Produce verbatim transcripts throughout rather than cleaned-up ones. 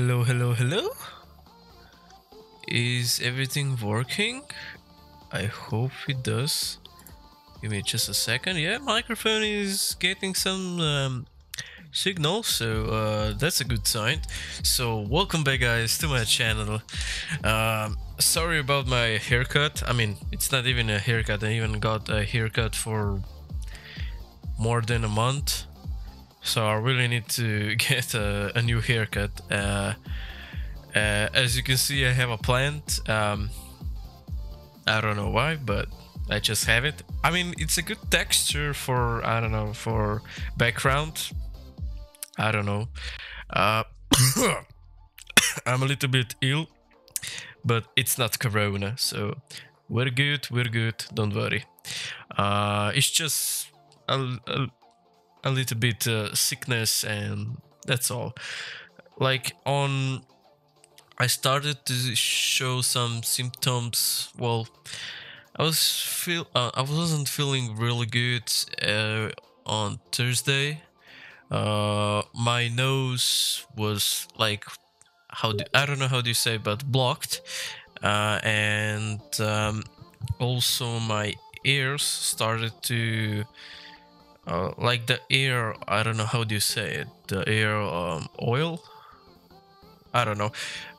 Hello, hello, hello. Is everything working? I hope it does. Give me just a second. Yeah, microphone is getting some um, signal, so uh, that's a good sign. So welcome back, guys, to my channel. Um, sorry about my haircut. I mean, it's not even a haircut. I even got a haircut for more than a month. So I really need to get a, a new haircut. Uh, uh, as you can see, I have a plant. Um, I don't know why, but I just have it. I mean, it's a good texture for, I don't know, for background. I don't know. Uh, I'm a little bit ill, but it's not corona. So we're good, we're good. Don't worry. Uh, it's just a, a, a little bit uh, sickness, and that's all. Like on... I started to show some symptoms. Well, I was feel uh, I wasn't feeling really good uh, on Thursday. Uh, my nose was like, how do, I don't know how do you say, but blocked, uh, and um, also my ears started to uh, like the ear. I don't know how do you say it. The ear um, oil. I don't know.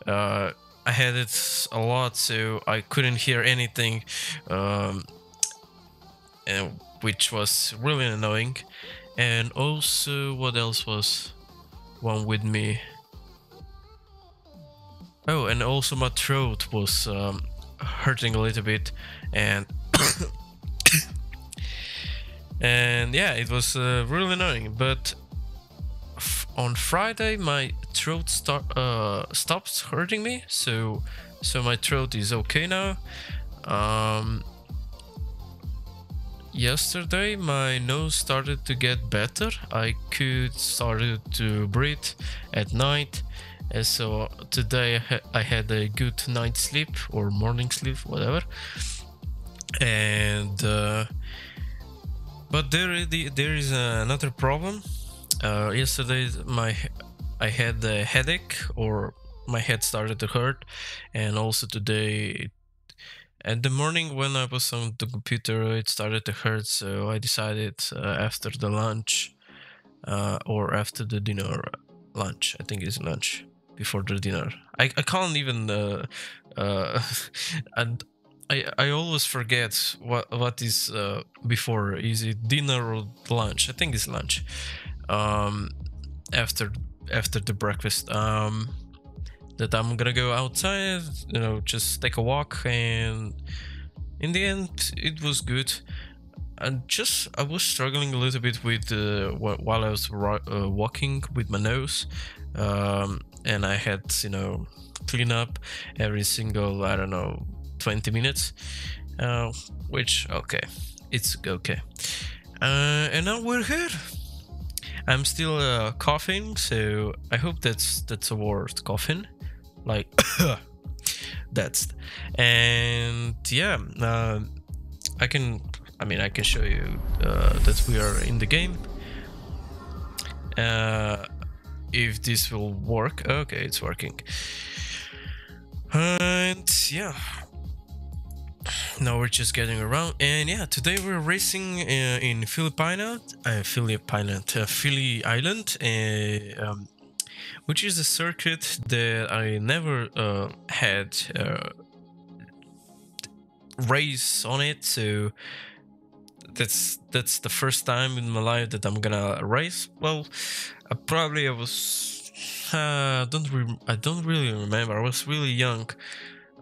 Uh, I had it a lot, so I couldn't hear anything, um, and, which was really annoying. And also, what else was one with me? Oh, and also my throat was um, hurting a little bit, and and yeah, it was uh, really annoying. But on Friday, my throat start, uh, stops hurting me, so so my throat is okay now. Um, yesterday, my nose started to get better. I could started to breathe at night, and so today I, ha I had a good night's sleep or morning sleep, whatever. And uh, but there there is another problem. Uh, yesterday, my I had a headache, or my head started to hurt, and also today, at the morning when I was on the computer, it started to hurt. So I decided uh, after the lunch, uh, or after the dinner, lunch. I think it's lunch before the dinner. I I can't even uh, uh, and. I, I always forget what what is uh, before. Is it dinner or lunch? I think it's lunch. Um, after after the breakfast, um, that I'm gonna go outside, you know, just take a walk, and in the end it was good. And just I was struggling a little bit with uh, while I was uh, walking with my nose, um, and I had, you know, clean up every single, I don't know, twenty minutes, uh, which, okay, it's okay. Uh, and now we're here. I'm still uh, coughing, so I hope that's that's a word, coughing, like that's. And yeah, uh, I can. I mean, I can show you uh, that we are in the game. Uh, if this will work, okay, it's working. And yeah. Now we're just getting around, and yeah, today we're racing uh, in Phillip Island, uh, Phillip Island, uh, Philly Island, uh, um, which is a circuit that I never uh, had uh, race on it. So that's that's the first time in my life that I'm gonna race. Well, uh, probably I was uh, don't re I don't really remember. I was really young.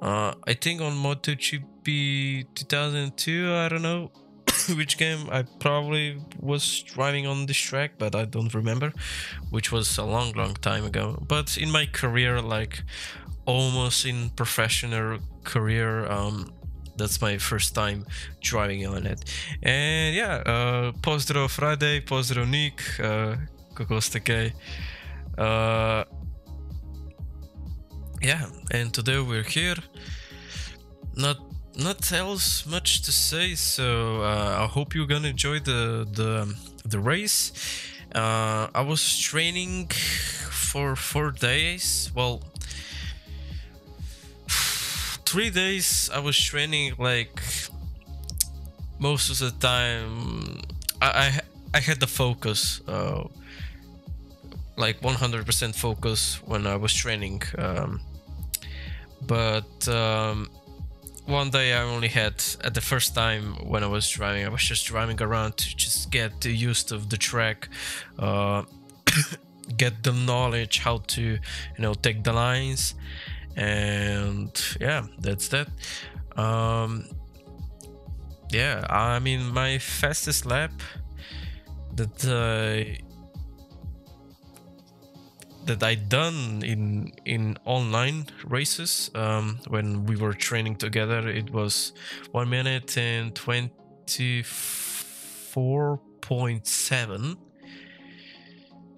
Uh, I think on MotoGP two thousand two, I don't know which game, I probably was driving on this track, but I don't remember, which was a long, long time ago. But in my career, like almost in professional career, um, that's my first time driving on it. And yeah, uh, pozdrav Friday, pozdrav Nick, uh, kako ste kaj? Uh, Yeah, and today we're here. Not not else much to say, so uh, I hope you're gonna enjoy the the, the race. Uh, I was training for four days. Well, three days I was training like most of the time. I I, I had the focus, uh, like one hundred percent focus when I was training. Um, but um, one day I only had, at the first time when I was driving, I was just driving around to just get used of the track, uh, get the knowledge how to, you know, take the lines, and yeah, that's that. Um, yeah, I mean, my fastest lap that I, that I done in in online races, um, when we were training together, it was one minute and twenty-four point seven.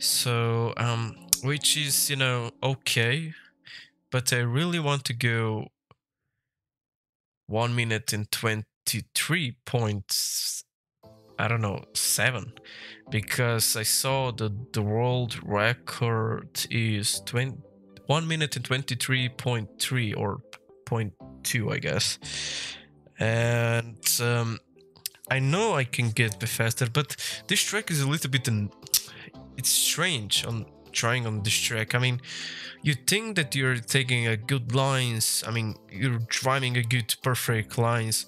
So, um, which is, you know, okay, but I really want to go one minute and twenty-three point, I don't know, seven, because I saw that the world record is twenty one minute and twenty-three point three or point two, I guess, and um, I know I can get faster, but this track is a little bit an. It's strange on trying on this track. I mean, you think that you're taking a good lines, I mean, you're driving a good perfect lines,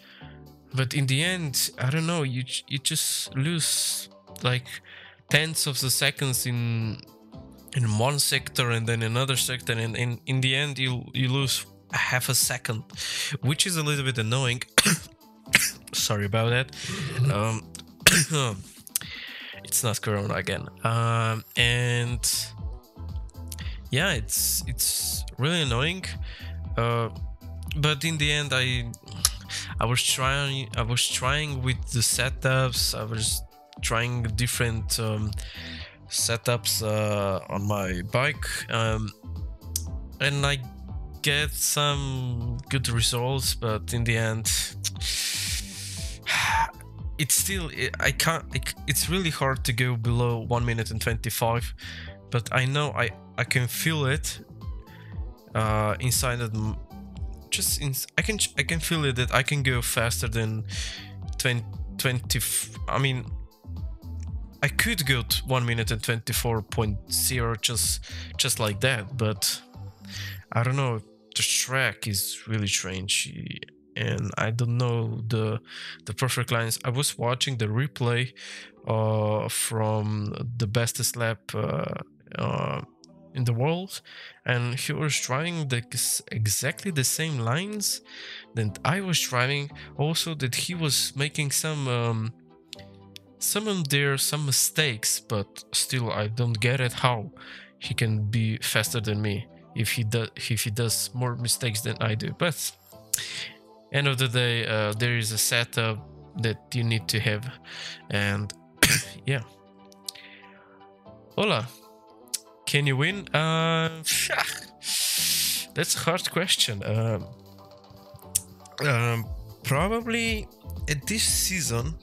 but in the end, I don't know, you you just lose like tenths of the seconds in in one sector and then another sector, and in in the end you you lose half a second, which is a little bit annoying. Sorry about that. um It's not Corona again. Um, and yeah, it's it's really annoying. Uh, but in the end, I I was trying I was trying with the setups. I was trying different um, setups uh, on my bike, um, and I get some good results. But in the end. It's still, I can't, it's really hard to go below one minute and twenty-five, but I know I, I can feel it uh, inside of, just, in, I can I can feel it that I can go faster than twenty, twenty, I mean, I could go to one minute and twenty-four point zero just, just like that, but I don't know, the track is really strange. And I don't know the the perfect lines. I was watching the replay uh, from the bestest lap uh, uh, in the world, and he was driving the, exactly the same lines that I was driving. Also, that he was making some um, some of their some mistakes, but still I don't get it how he can be faster than me if he does if he does more mistakes than I do, but. End of the day, uh, there is a setup that you need to have, and yeah. Hola, can you win? Uh, that's a hard question. Um, um, probably at this season,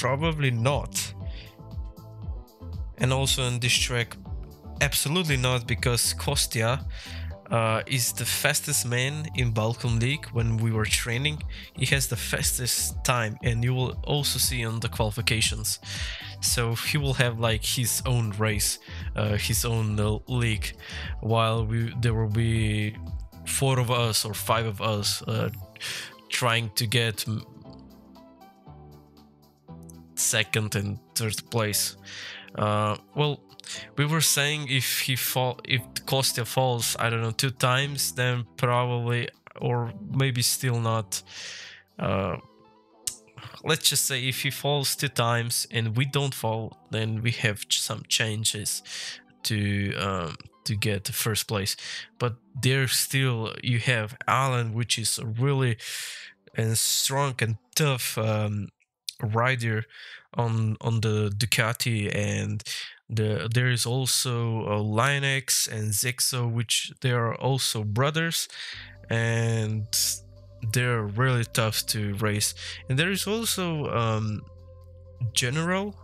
probably not, and also on this track, absolutely not, because Kostya. Uh, is the fastest man in Balkan League. When we were training, he has the fastest time, and you will also see on the qualifications. So he will have like his own race, uh, his own uh, league, while we there will be four of us or five of us uh, trying to get second and third place. Uh, well. We were saying if he fall, if Kostya falls, I don't know, two times, then probably, or maybe still not. Uh, let's just say if he falls two times and we don't fall, then we have some chances to um, to get first place. But there still you have Alan, which is a really and strong and tough um, rider on on the Ducati and. The, there is also uh, Lennox and Zexo, which they are also brothers, and they're really tough to race. And there is also um, General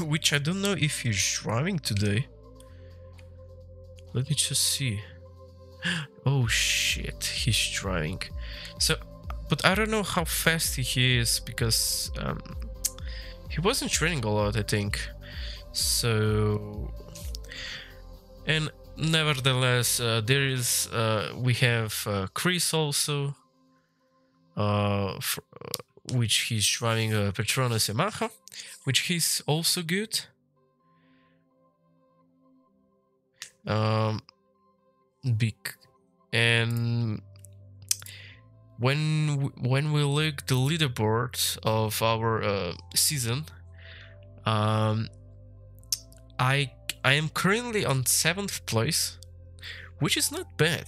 which I don't know if he's driving today. Let me just see. Oh shit, he's driving. So, but I don't know how fast he is because um, he wasn't training a lot, I think. So, and nevertheless, uh, there is, uh, we have uh, Chris also, uh, for, uh, which he's driving a Petronas Yamaha, which he's also good. Um, big, and when when we look the leaderboard of our uh, season, um, I I am currently on seventh place, which is not bad,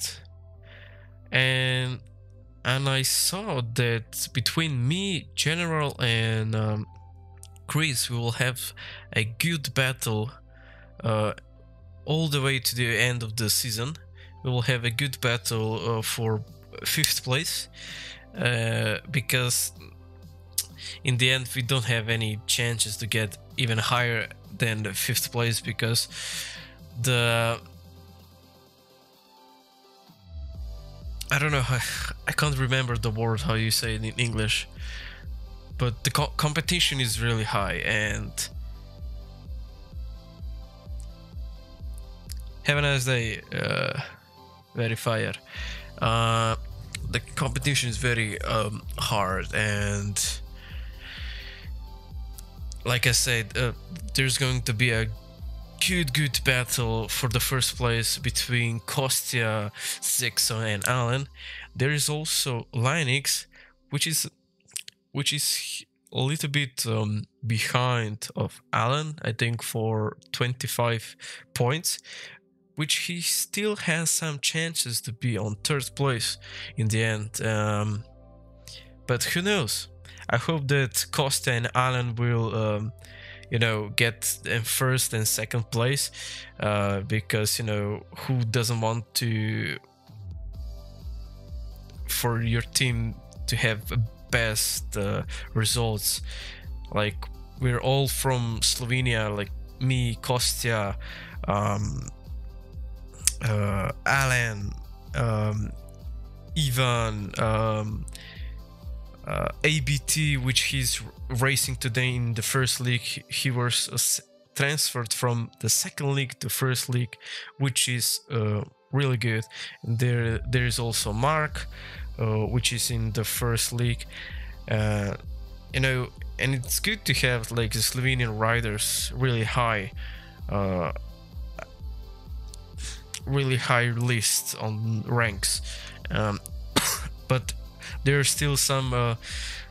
and and I saw that between me, General, and um, Chris, we will have a good battle. Uh, all the way to the end of the season we will have a good battle uh, for fifth place, uh, because in the end we don't have any chances to get even higher than the fifth place, because the I don't know how, I can't remember the word how you say it in English, but the co competition is really high, and have a nice day, uh, verifier. Uh, the competition is very um, hard, and like I said, uh, there's going to be a good, good battle for the first place between Kostya, Zexo, and Alan. There is also Lennox, which is, which is a little bit um, behind of Alan, I think, for twenty-five points, which he still has some chances to be on third place in the end. Um, but who knows? I hope that Kostya and Alan will, um, you know, get in first and second place, uh, because, you know, who doesn't want to, for your team to have best uh, results? Like, we're all from Slovenia, like me, Kostya, um, Uh, Alan, um, Ivan, um, uh, A B T, which he's racing today in the first league. He was transferred from the second league to first league, which is uh, really good. There, there is also Mark, uh, which is in the first league. Uh, you know, and it's good to have like the Slovenian riders really high. Uh, really high list on ranks, um, but there are still some uh,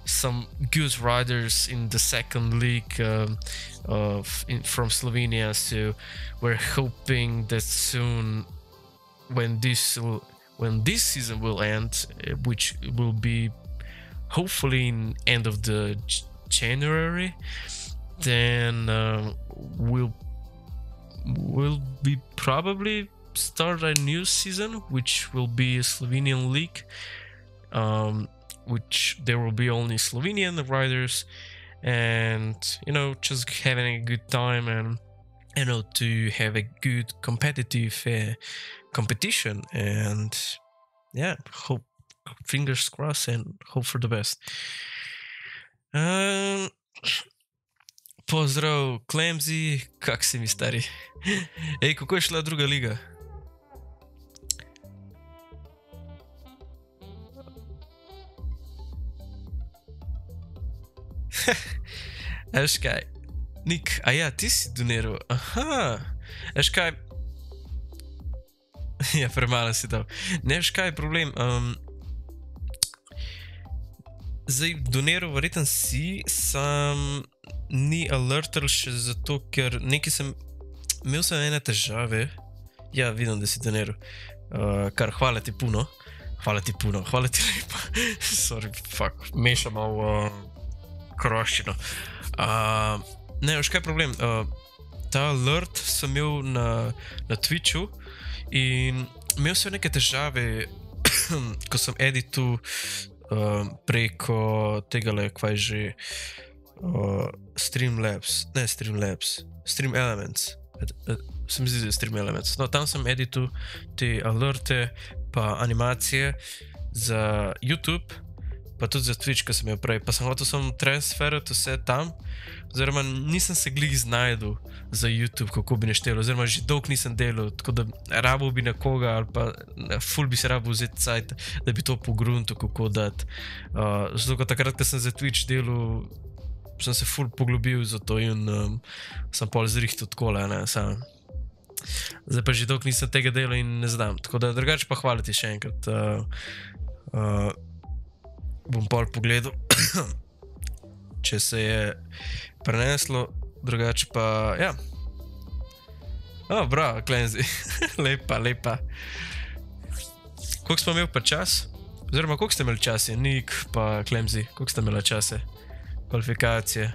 some good riders in the second league um, of in, from Slovenia, so we're hoping that soon, when this when this season will end, which will be hopefully in end of the January, then uh, we'll we'll be probably start a new season, which will be a Slovenian league, um, which there will be only Slovenian riders, and you know, just having a good time, and you know, to have a good competitive uh, competition, and yeah, hope, fingers crossed, and hope for the best. Um, pozdrav Klemzi, kak si mi stari? Ej, kako je šla druga liga? Veš kaj, Nick, a ja, ti si doniral, aha, veš kaj, ja, premalo si dal, ne veš kaj je problem, um, zdaj, doniral verjetno si, sam ni alertal še zato, ker nekaj sem, imel sem ene težave, ja, vidim, da si doniral, uh, kar hvala ti puno, hvala ti puno, hvala ti lepa, sorry, fuck, meša malo, uh, koroščino. Uh, ne, veš kaj problem, uh, ta alert sem imel na, na Twitchu in imel sem neke težave, ko sem editu uh, preko tegale, kvaj že, uh, Stream Labs, ne Stream Labs, Stream Elements, se mi zdi, da je Stream Elements. No, tam sem editil te alerte pa animacije za YouTube, pa tudi za Twitch, ki sem jo prej, pa sem hotel sem transferati vse tam, oziroma nisem se glih znajdel za YouTube, kako bi neštelo, oziroma že dolg nisem delal, tako da rabil bi nekoga ali pa ful bi se rabil vzeti cajt, da bi to pogruntil, kako dati. Uh, zato, ko takrat, ko sem za Twitch delal, sem se ful poglobil za to in um, sem pol zrihtil takole, ne, sam. Zdaj pa že dolg nisem tega delal in ne znam, tako da drugače pa hvala ti še enkrat. Uh, uh, bom pol pogledal, če se je preneslo, drugače pa, ja. O, oh, bravo, Klemzi, lepa, lepa. Koliko smo imeli pa čas? Oziroma, koliko ste imeli čase? Nick pa Klemzi, koliko ste imeli čase? Kvalifikacije.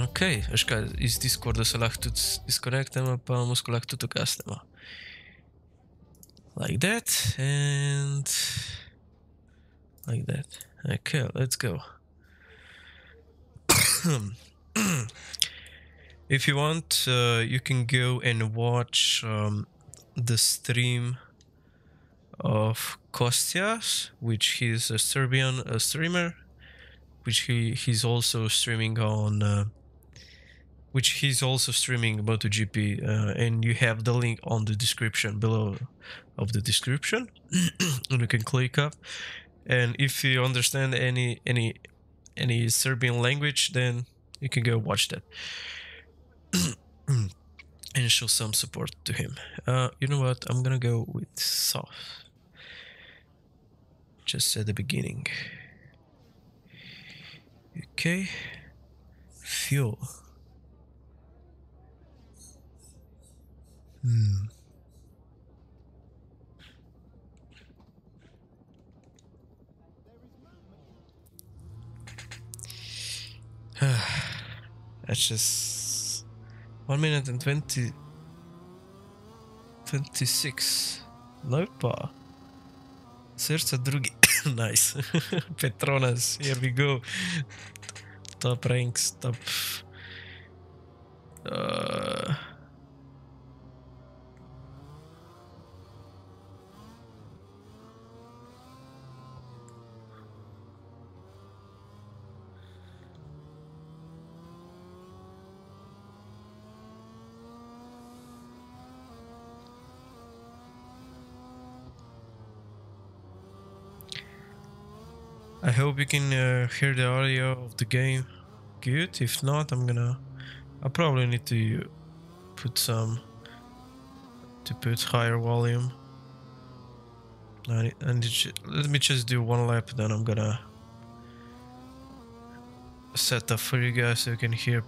Ok, veš kaj, iz Discorda se lahko tudi disconnectamo, pa mosko lahko tudi ugasnemo. Like that, and... like that. Okay, let's go. If you want, uh, you can go and watch um, the stream of Kostya, which he's a Serbian uh, streamer, which he he's also streaming on, uh, which he's also streaming MotoGP, uh, and you have the link on the description below of the description, and you can click up. And if you understand any any any Serbian language, then you can go watch that and show some support to him. Uh, you know what? I'm gonna go with soft. Just at the beginning. Okay. Fuel. Hmm. That's just one minute and twenty, twenty-six. No pa. Srca drugi. Nice. Petronas, here we go. Top ranks, top. Uh, I hope you can uh, hear the audio of the game good. If not, I'm gonna... I probably need to put some... to put higher volume. I need, I need, let me just do one lap, then I'm gonna... set up for you guys so you can hear...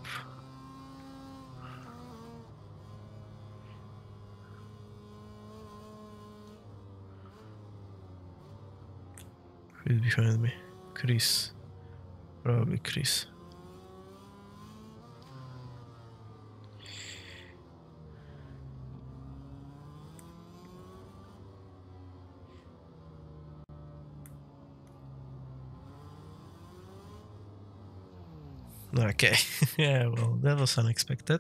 Who's behind me? Chris. Probably Chris. Okay. Yeah, well, that was unexpected.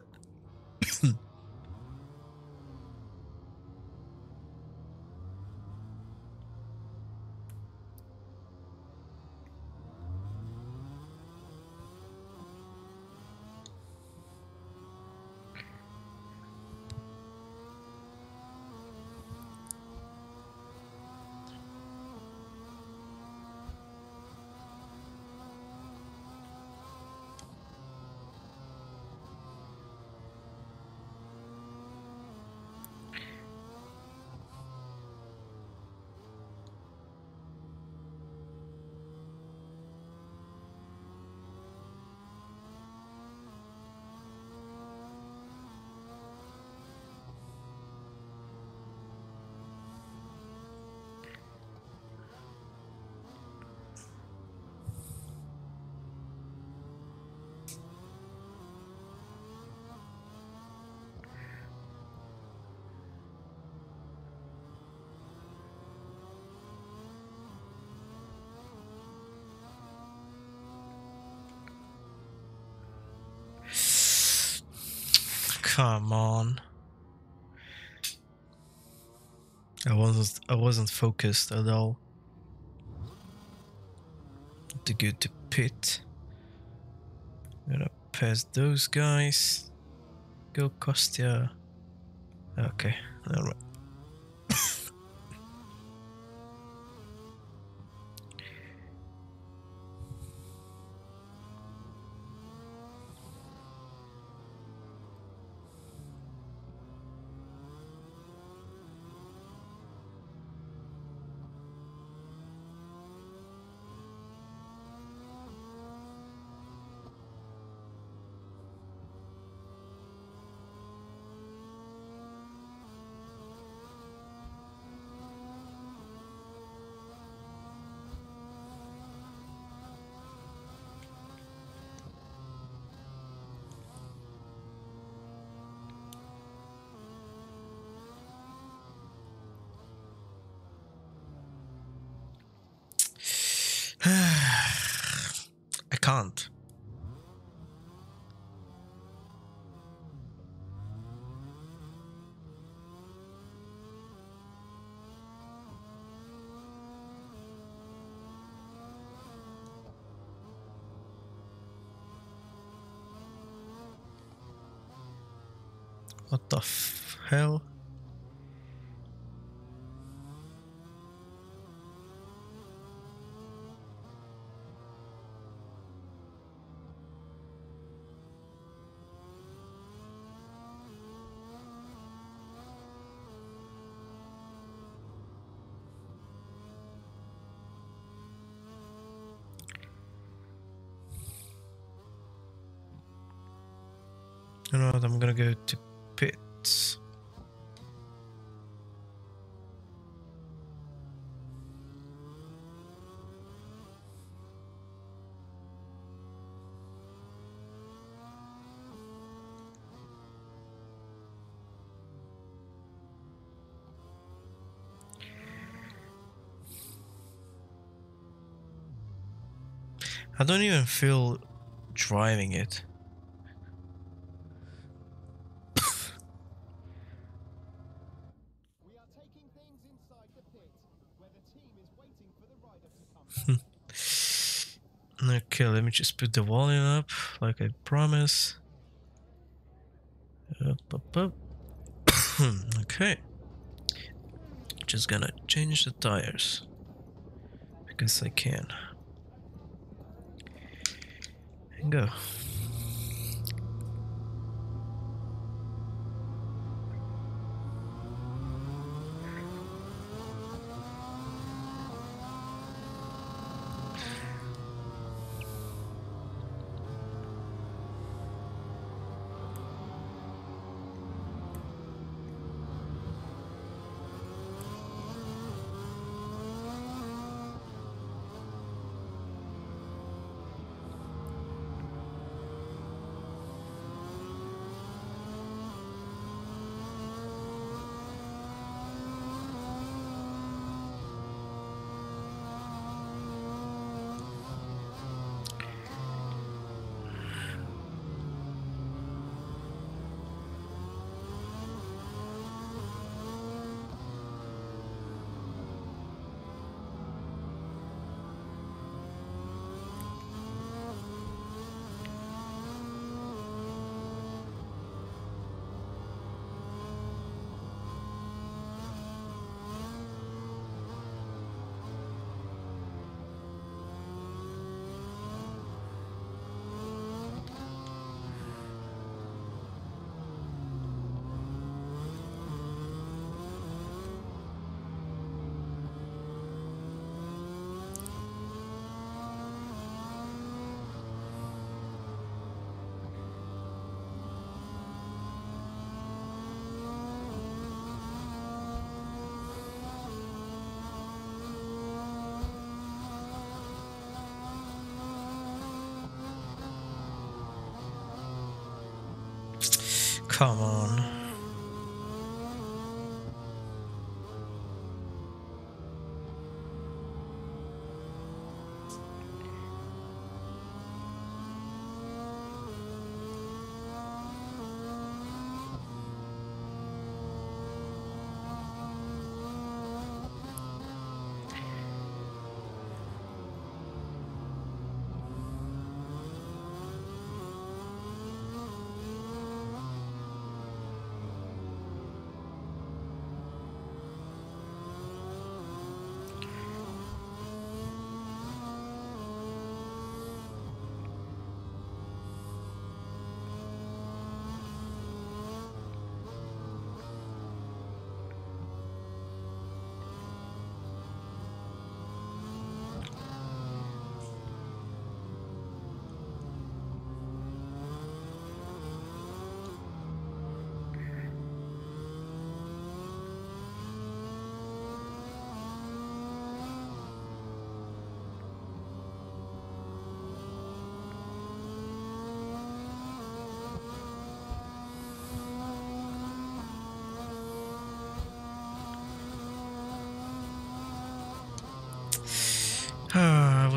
Come on. I wasn't I wasn't focused at all. To go to pit. Gotta pass those guys. Go Kostya. Okay, alright. Can't. What the f- hell? You know what, I'm gonna go to pits. I don't even feel driving it. Okay, let me just put the volume up, like I promise. Up, up, up. Okay. Just gonna change the tires. Because I can. And go. Come on.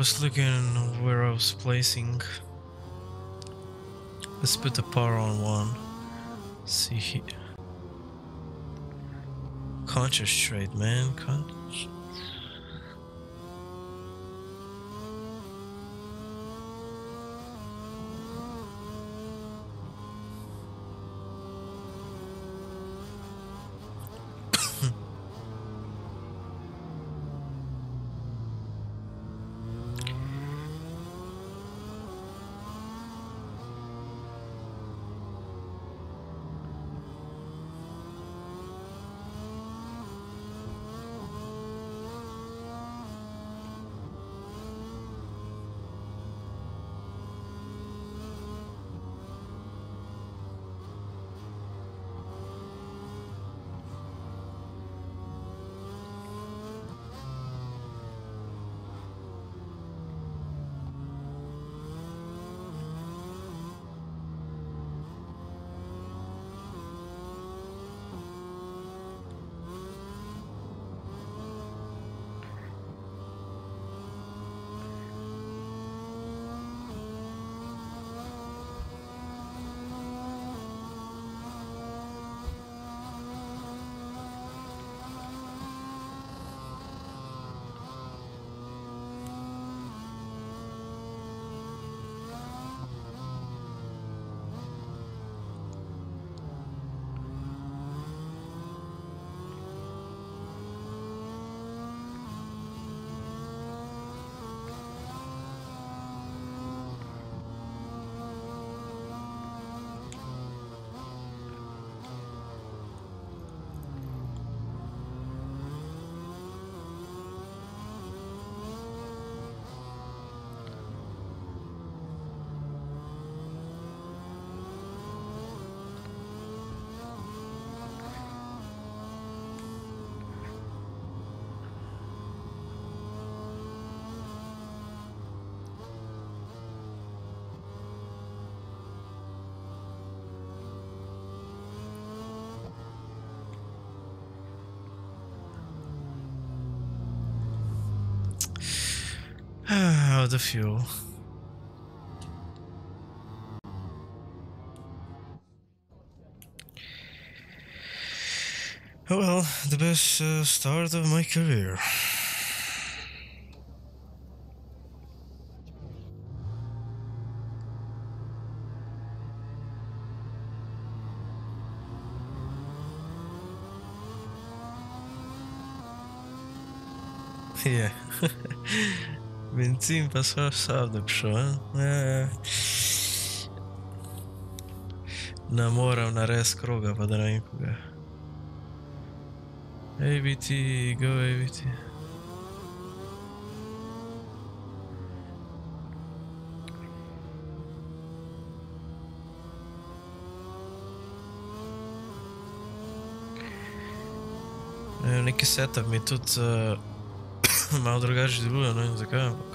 was looking where I was placing. Let's put the power on one. Let's see here. Concentrate, man. Concentrate. Oh, the fuel. Oh well, the best uh, start of my career. Yeah. Benzin passou sábado, pessoal. É. Namoram na res kroga, pa da na nikoga. A B T, go A B T. Neki setup mi tudi malo drugače deluje, ne vem zakaj, ampak.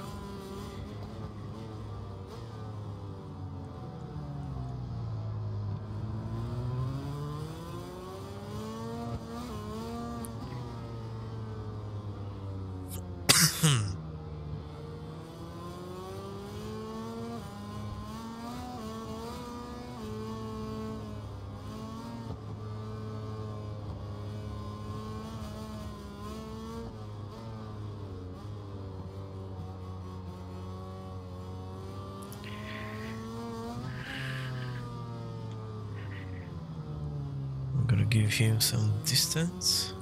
Give him some distance.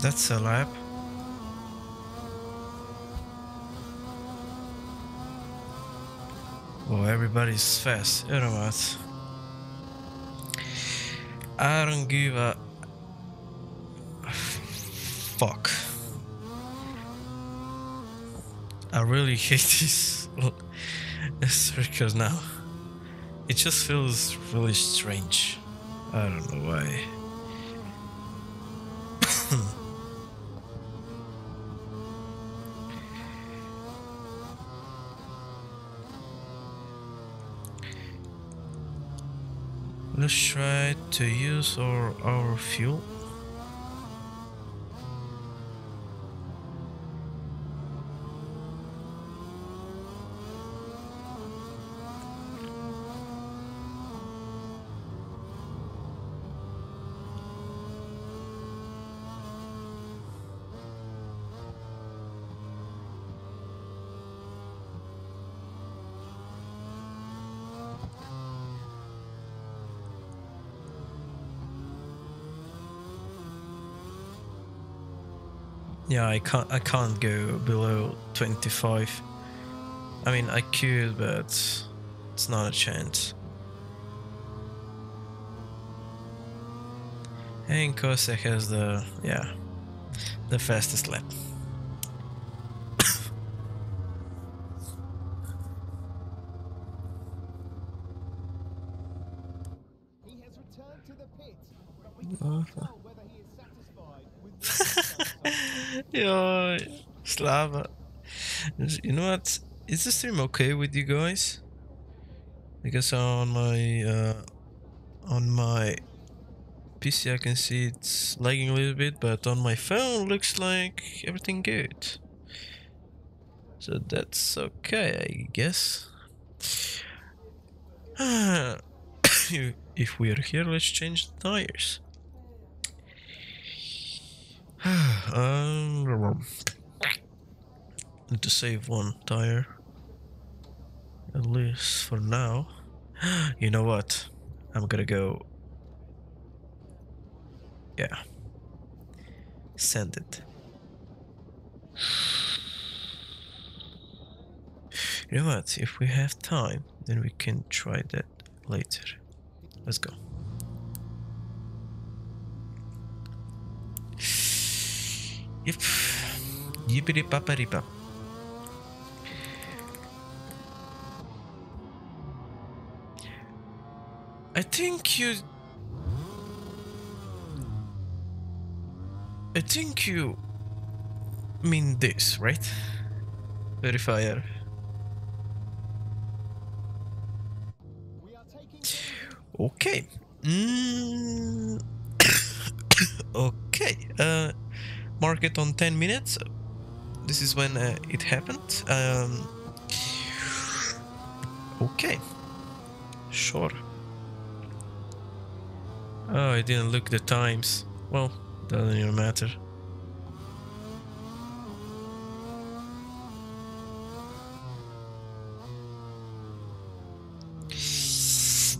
That's a lap. Oh, everybody's fast. You know what? I don't give a fuck. I really hate this circuit now. It just feels really strange. I don't know why. Let's try to use our, our fuel. Yeah, I can't. I can't go below twenty-five. I mean, I could, but it's not a chance. And Kostya has the yeah, the fastest lap. He has returned to the pit, but we can't tell whether he is satisfied with. Yo, Slava. You know what? Is the stream okay with you guys? Because on my uh, on my P C I can see it's lagging a little bit, but on my phone looks like everything good. So that's okay, I guess. If we are here, let's change the tires. um, need to save one tire at least for now. You know what? I'm gonna go. Yeah, send it. You know what? If we have time, then we can try that later. Let's go. Yep. Yippity papari pap. I think you. I think you mean this, right? Verifier. Okay. Mm. Okay. Uh. Mark it on ten minutes. This is when uh, it happened. Um, okay, sure. Oh, I didn't look the times. Well, doesn't even matter.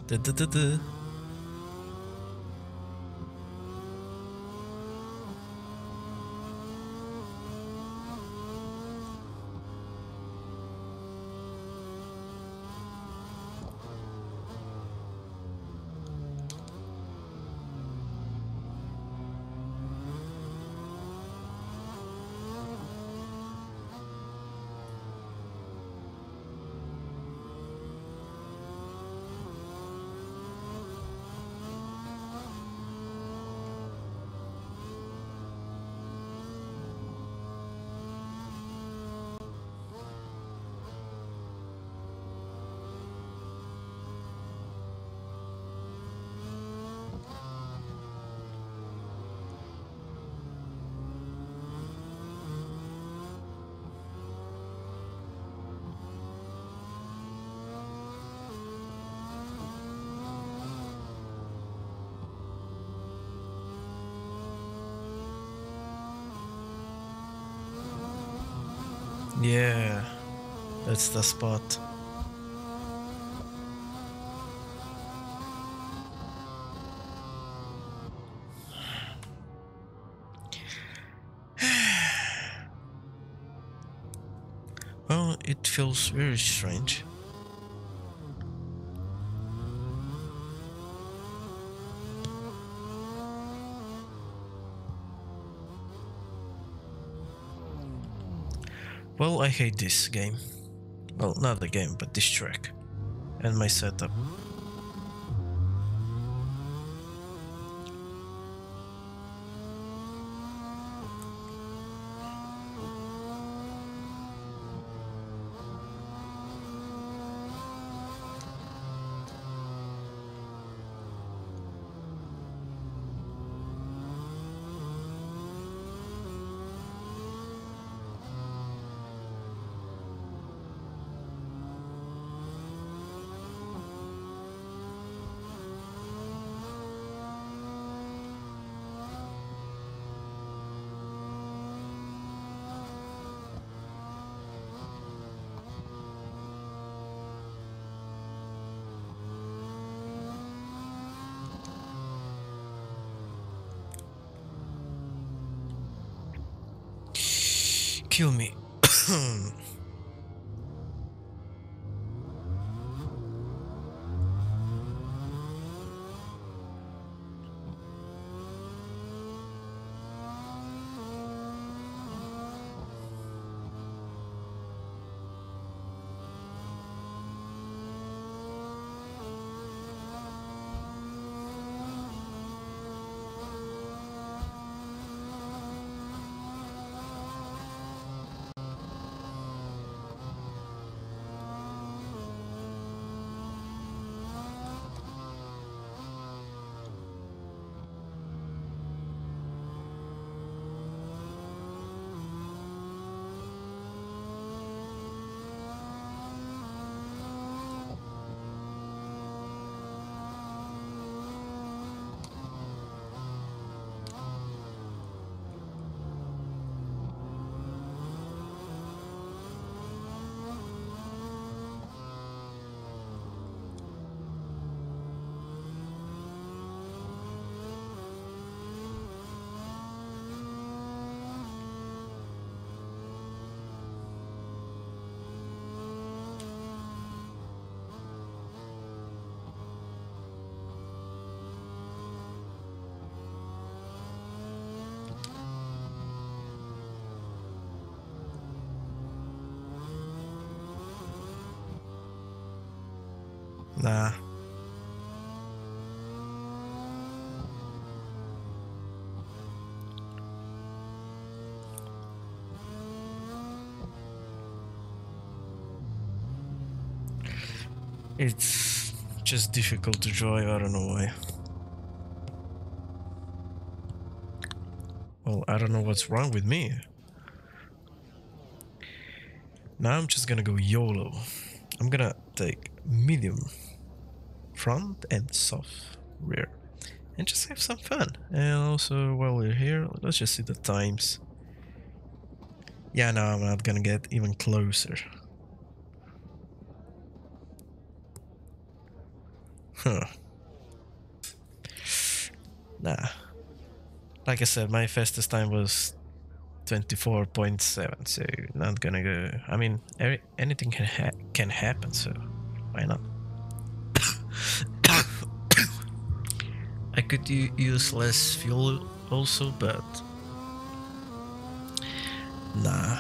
Da da da da. Yeah, that's the spot. Well, it feels very strange. Well, I hate this game. Well, not the game, but this track. And my setup. Kill me. Nah. It's just difficult to drive, I don't know why. Well, I don't know what's wrong with me. Now I'm just gonna go YOLO. I'm gonna take medium front and soft rear and just have some fun. And also while we're here, let's just see the times. Yeah, no, I'm not gonna get even closer. Huh. Nah. Like I said, my fastest time was twenty-four point seven, so not gonna go. I mean, every, anything can, ha can happen, so why not? I could use less fuel also, but nah.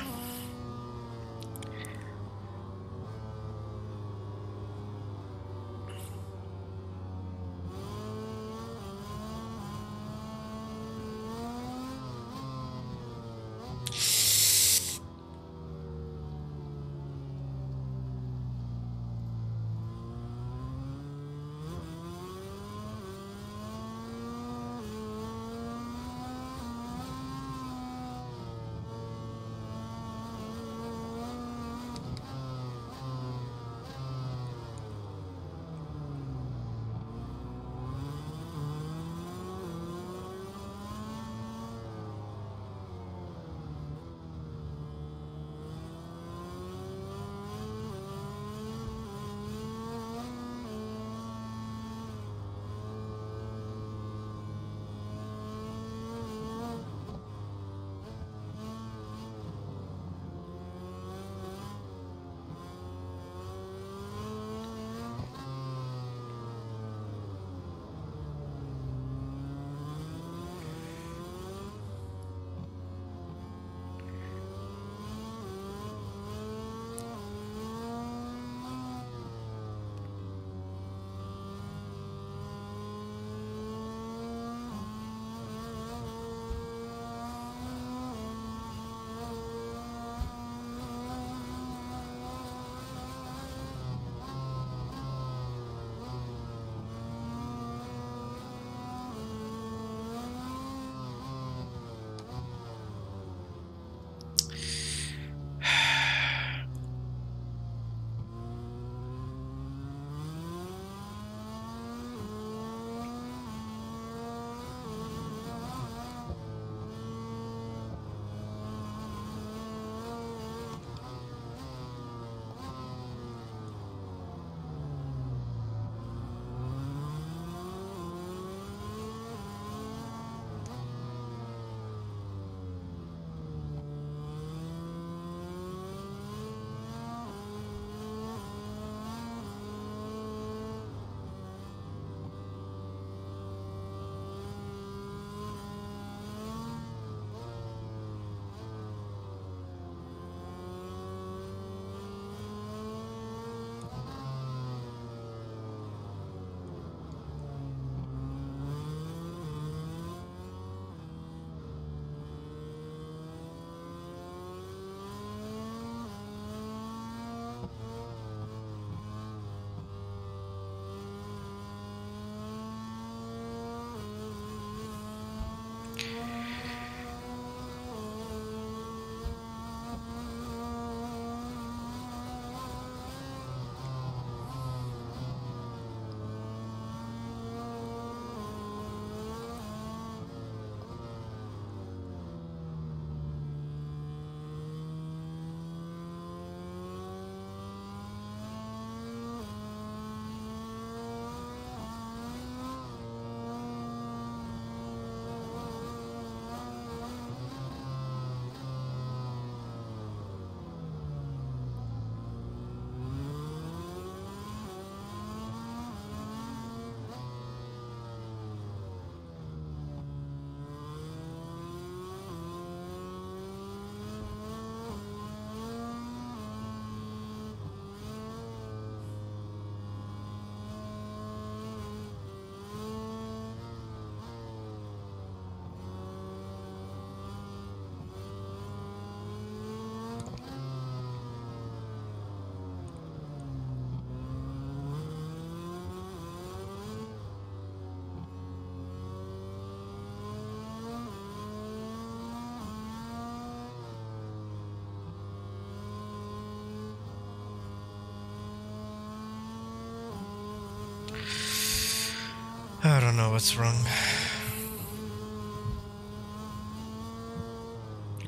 don't know what's wrong.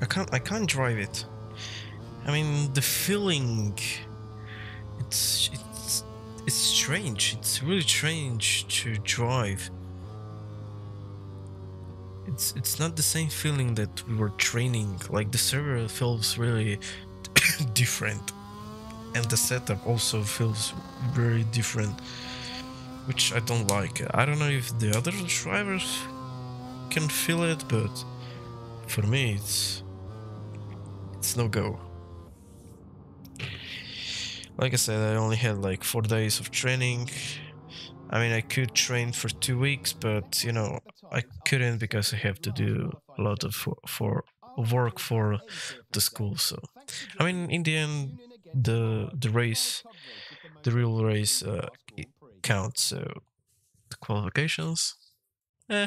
I can't I can't drive it. I mean, the feeling, it's it's it's strange. It's really strange to drive. It's it's not the same feeling that we were training. Like, the server feels really different, and the setup also feels very different, which I don't like. I don't know if the other drivers can feel it, but for me, it's it's no go. Like I said, I only had like four days of training. I mean, I could train for two weeks, but, you know, I couldn't because I have to do a lot of for, for work for the school. So, I mean, in the end, the the race, the real race uh, counts. So, the qualifications, eh.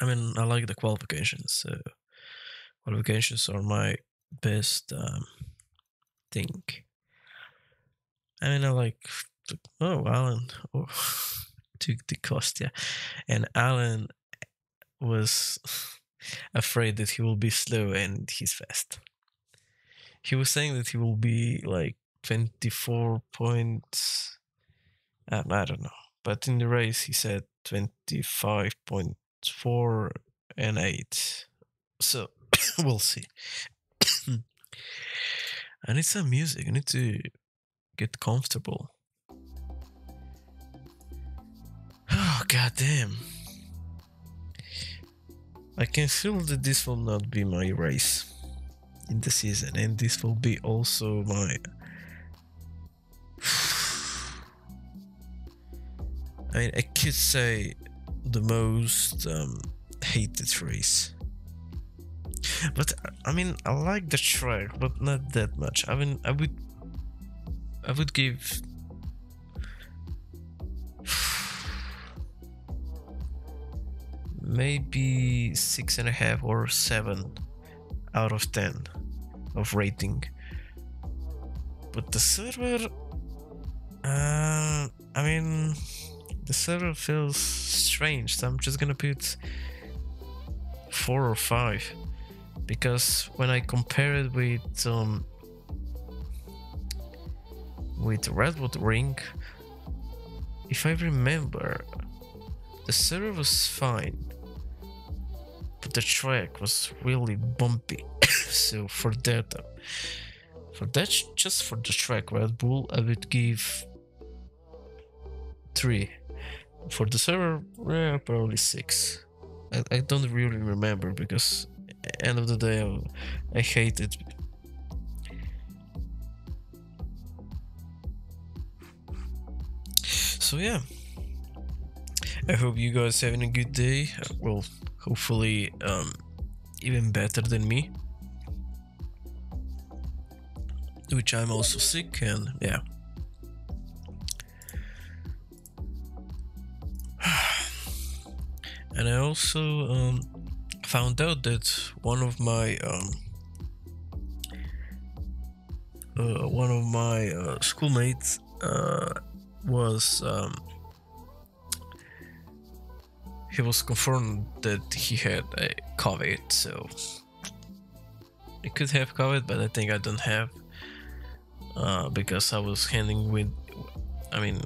I mean, I like the qualifications. So, qualifications are my best um, thing. I mean, I like... Oh, Alan oh, took the Kostya, and Alan was afraid that he will be slow, and he's fast. He was saying that he will be like twenty-four points. Um, I don't know, but in the race he said twenty-five point four and eight. So we'll see. I need some music. I need to get comfortable. Oh, goddamn. I can feel that this will not be my race in the season, and this will be also my... I mean, I could say the most um, hated race. But, I mean, I like the track, but not that much. I mean, I would... I would give... maybe six and a half or seven out of ten of rating. But the server, uh, I mean, the server feels strange, so I'm just gonna put four or five, because when I compare it with um, with Red Bull Ring, if I remember, the server was fine. But the track was really bumpy, so for that, for that, just for the track, Red Bull, I would give three. For the server, yeah, probably six. I, I don't really remember, because at the end of the day, I, I hate it. So yeah, I hope you guys having a good day. Well, hopefully um, even better than me, which I'm also sick, and yeah. And I also um, found out that one of my um, uh, one of my uh, schoolmates uh, was um, he was confirmed that he had a COVID, so I could have COVID, but I think I don't have, uh, because I was handling with, I mean,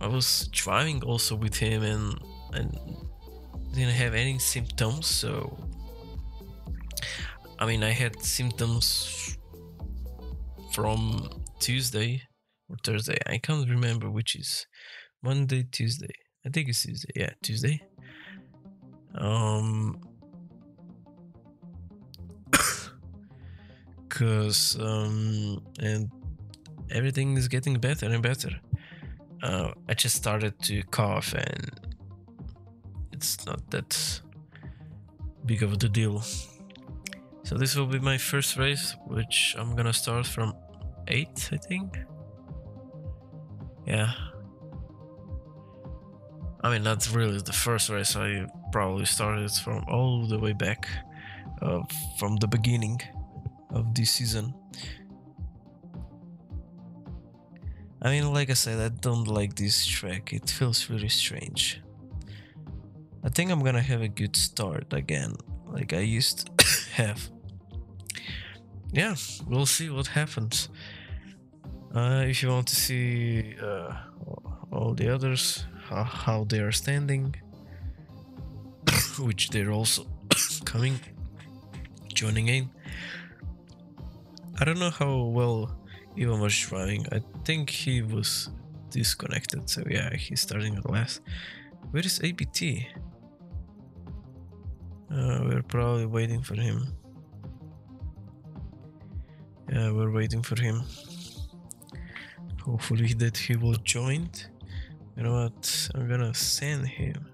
I was driving also with him, and and didn't have any symptoms. So, I mean, I had symptoms from Tuesday or Thursday. I can't remember which is. Monday, Tuesday. I think it's Tuesday. Yeah, Tuesday. Um, cause um, and everything is getting better and better. Uh, I just started to cough, and it's not that big of a deal. So this will be my first race, which I'm gonna start from eight, I think. Yeah. I mean, that's really the first race. I probably started from all the way back, uh, from the beginning of this season. I mean, like I said, I don't like this track. It feels really strange. I think I'm gonna have a good start again, like I used to have. Yeah, we'll see what happens. Uh, if you want to see uh, all the others, how, how they are standing, which they're also coming, joining in. I don't know how well Ivan was driving. I think he was disconnected, so yeah, he's starting at last. Where is A B T? Uh, we're probably waiting for him. Yeah, we're waiting for him. Hopefully that he will join. You know what? I'm gonna send him.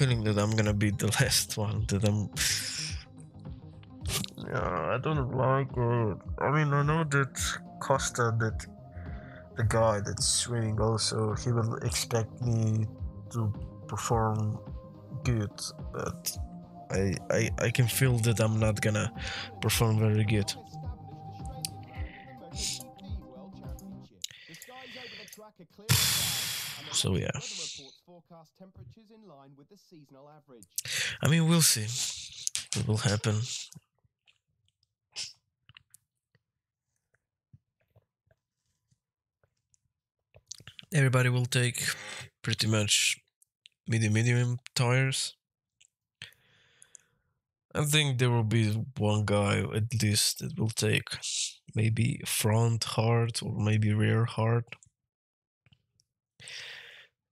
Feeling that I'm gonna be the last one, that I'm yeah, I don't like it. I mean, I know that Kostya, that the guy that's swimming also, he will expect me to perform good, but I, I, I can feel that I'm not gonna perform very good. So yeah, temperatures in line with the seasonal average. I mean, we'll see what will happen. Everybody will take pretty much medium medium tires. I think there will be one guy at least that will take maybe front hard or maybe rear hard.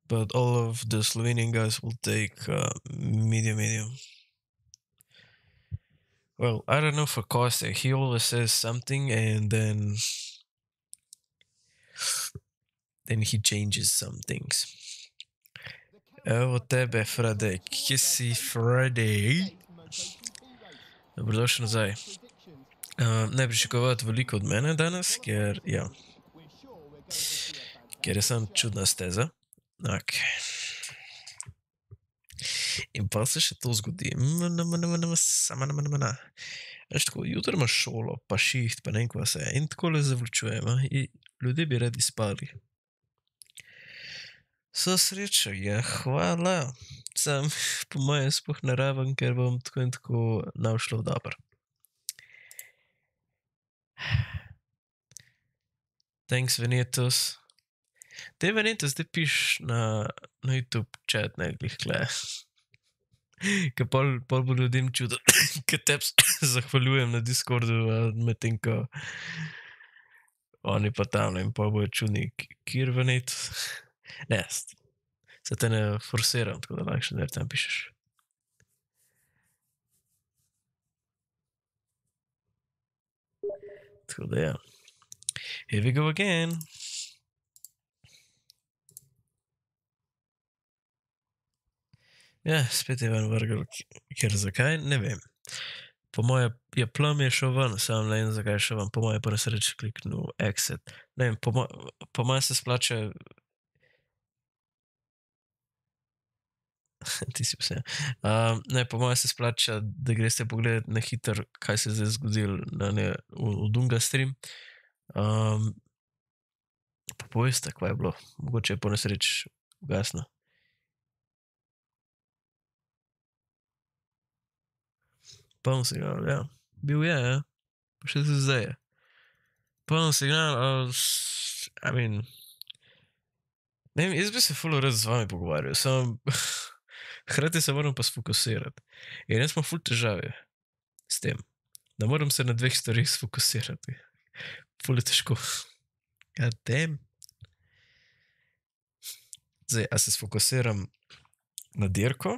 But all of the Slovenian guys will take uh, medium, medium. Well, I don't know for Kostya. He always says something and then then he changes some things. Evo tebe, Frade. Kisi Friday. Dobrodošli nazaj. Ne pričakovati veliko od mene danes, ker, ja. Ker je sam čudna steza. Ok. In pa se še to zgodi. Reč tako, jutro ima šolo, pa šiht, pa nekva se je. In takole zavljučujemo. I ljudje bi radi spali. So sreča, ja, hvala. Sam po mojem spoh naraven, ker bom tako in tako navšlo dobro. Thanks, Venetus. Te Venetus, te piš na, na YouTube chat nekaj kle. Ka pol, pol bo ljudem čudo, ka te zahvaljujem na Discordu, medtem ko oni pa tam, in pol bo je čudni, kjer Venetus. Ne, se te ne forsiram, tako da lahko še nekaj tam pišeš. Tako da ja. Here we go again. Ja, spet je ven vrgal, ker zakaj, ne vem. Po moje, ja, plom je šel ven, sam ne vem, zakaj je šel ven. Po moje pa nesreče kliknil exit. Ne vem, po moje se splače... Ti si vse. Ne, po moje se splača, da greš te pogledati na hitro, kaj se je zdaj zgodil v Dunga stream. Pa povesta, kva je bilo. Mogoče je po nesreče ugasno. Poln signal, ja. Bil je, ja. Pa še se zdaj je. Poln signal, I mean, Ne vem, jaz bi se ful rad z vami pogovarjal, samo hkrati se moram pa sfokusirati. In jaz imam ful težave s tem, da moram se na dveh stvarih sfokusirati. Ful je težko. God damn. Zdaj, a se sfokusiram na dirko?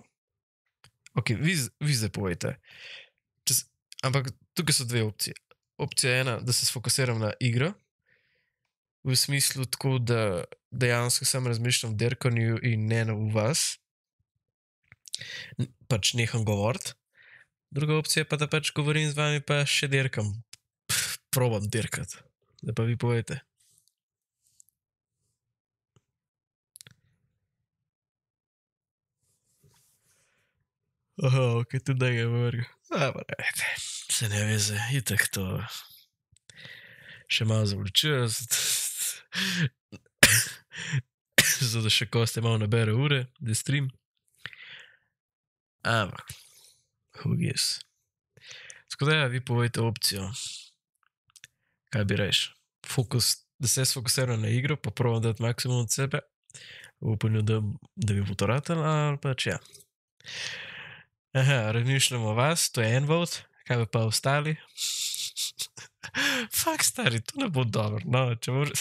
Ok, vi, vi zdaj povejte. Čez, ampak tukaj so dve opcije. Opcija je ena, da se sfokusiram na igro, v smislu tako, da dejansko sam razmišljam v dirkanju in ne na v vas. Pač neham govoriti. Druga opcija je pa, da pač govorim z vami pa še dirkam. Probam dirkati. Zdaj pa vi povejte. Aha, ok, tudi da ga je vrgel. Dobro, ajde, se ne veze, itak to še malo zavoličujo, zato da še Kostja malo nabere ure, da stream. Ampak, who gives? Tako da, vi povejte opcijo, kaj bi reš, fokus, da se sfokusiram na igro, pa probam dati maksimum od sebe, upanju, da, da bi bo to ratal, ali pač ja. Aha, razmišljamo vas, to je en vod, kaj bi pa ostali? Fak, stari, to ne bo dobro, no, če mora...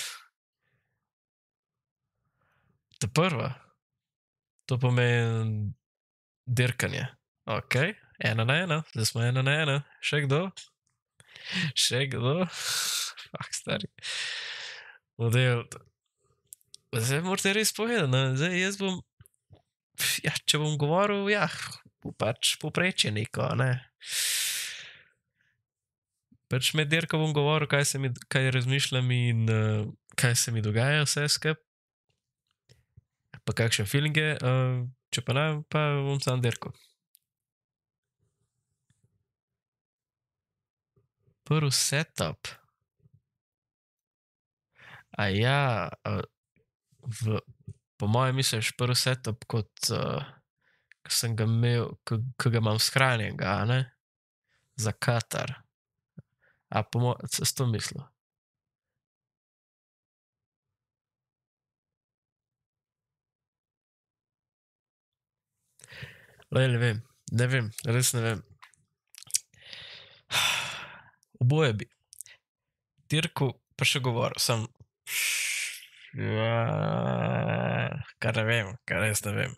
Ta prva, to pomeni dirkanje, ok, ena na ena, zdaj smo ena na ena, še kdo? Še kdo? Fak, stari, model, zdaj morate res povedati, no, zdaj jaz bom, ja, če bom govoril, ja, pač poprečje neko, ne. Pač med dirko bom govoril, kaj, se mi, kaj razmišljam in uh, kaj se mi dogaja vse skup. Pa kakšen feeling je, uh, če pa nam, pa bom sam dirko. Prvi setup. A ja, uh, v, po mojem misliš prvi setup kot... Uh, Ko sem ga imel, ko ga imam shranjenega, ne? Za Katar. A po mojem, s to mislil? Le, ne vem, ne vem, res ne vem. Oboje bi. Dirku pa še govoril, sem... Kar ne vem, kar res ne vem.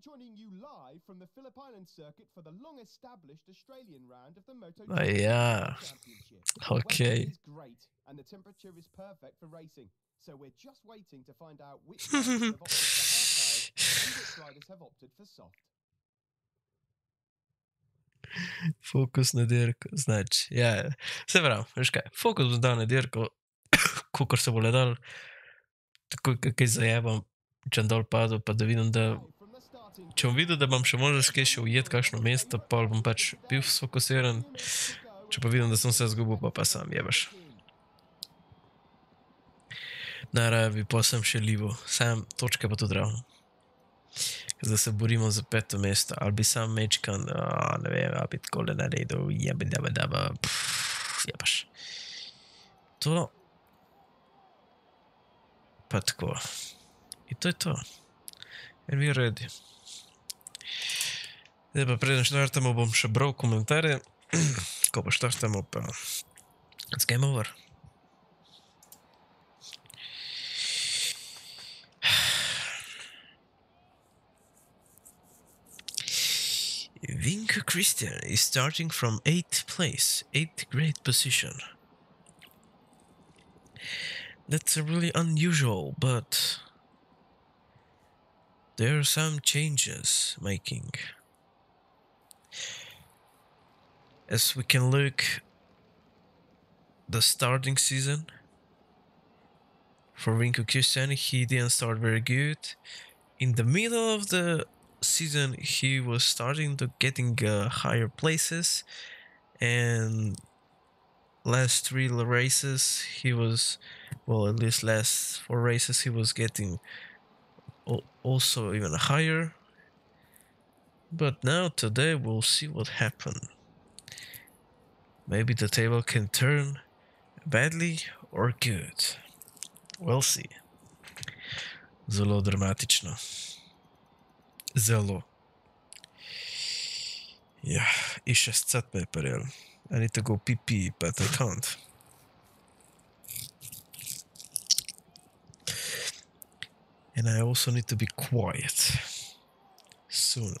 Joining you live from the Phillip Island circuit for the long-established Australian round of the MotoGP oh, yeah. Championship. Okay. It's great, and the temperature is perfect for racing. So we're just waiting to find out which riders have opted for hard and which riders have opted for soft. Fokus na dirko, znači, ja, se pravi, veš kaj, fokus bom dal na dirko, kakor se bo ledal, tako kakaj zajebam, čem dol padel, pa da vidim, da če bom videl, da bom še možeš kaj še ujet kakšno mesto, pa bom pač bil sfokusiran. Če pa vidim, da sem se zgubil, pa pa sam jebaš. Naravi, pa sem še livo. Sam točke pa tudi ravno. Zdaj se borimo za peto mesto. Ali bi sam mečkan, a, ne vem, a bi takole naredil, jebi daba daba, pff, jebaš. To. Pa tako. In to je to. And we're ready. Zdaj pa preden štartamo, bom še bral komentarje. Ko pa štartamo, pa... It's game over. Vinko Kristjan is starting from eighth place. eighth grade position. That's really unusual, but... There are some changes making. As we can look the starting season for Vinko Kristjan, he didn't start very good. in the middle of the season he was starting to getting uh, higher places, and last three races he was, well, at least last four races he was getting also even higher. But now today we'll see what happens. Maybe the table can turn badly or good. We'll see. Zelo dramatično. Zelo. Yeah, I šestset me je parel. I need to go pee pee, but I can't. And I also need to be quiet. Soon.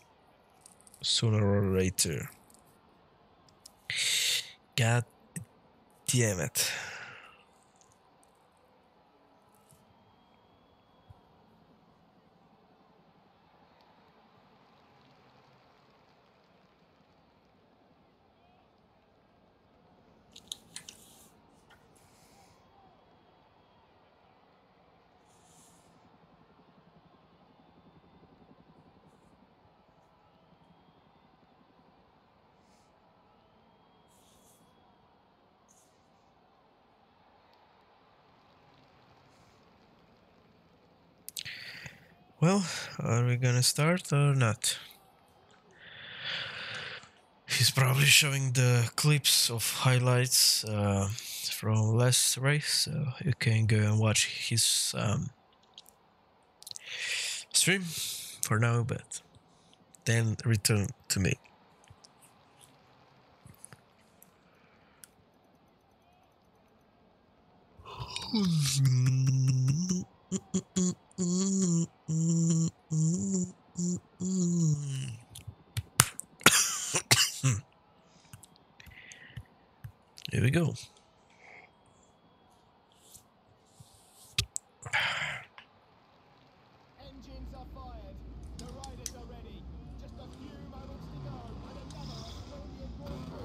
Sooner or later. God damn it. Well, are we gonna start or not? He's probably showing the clips of highlights uh, from last race, so you can go and watch his um, stream for now, but then return to me. Here we go. Engines are fired. The riders are ready. Just a few moments to go. And another Estonian boy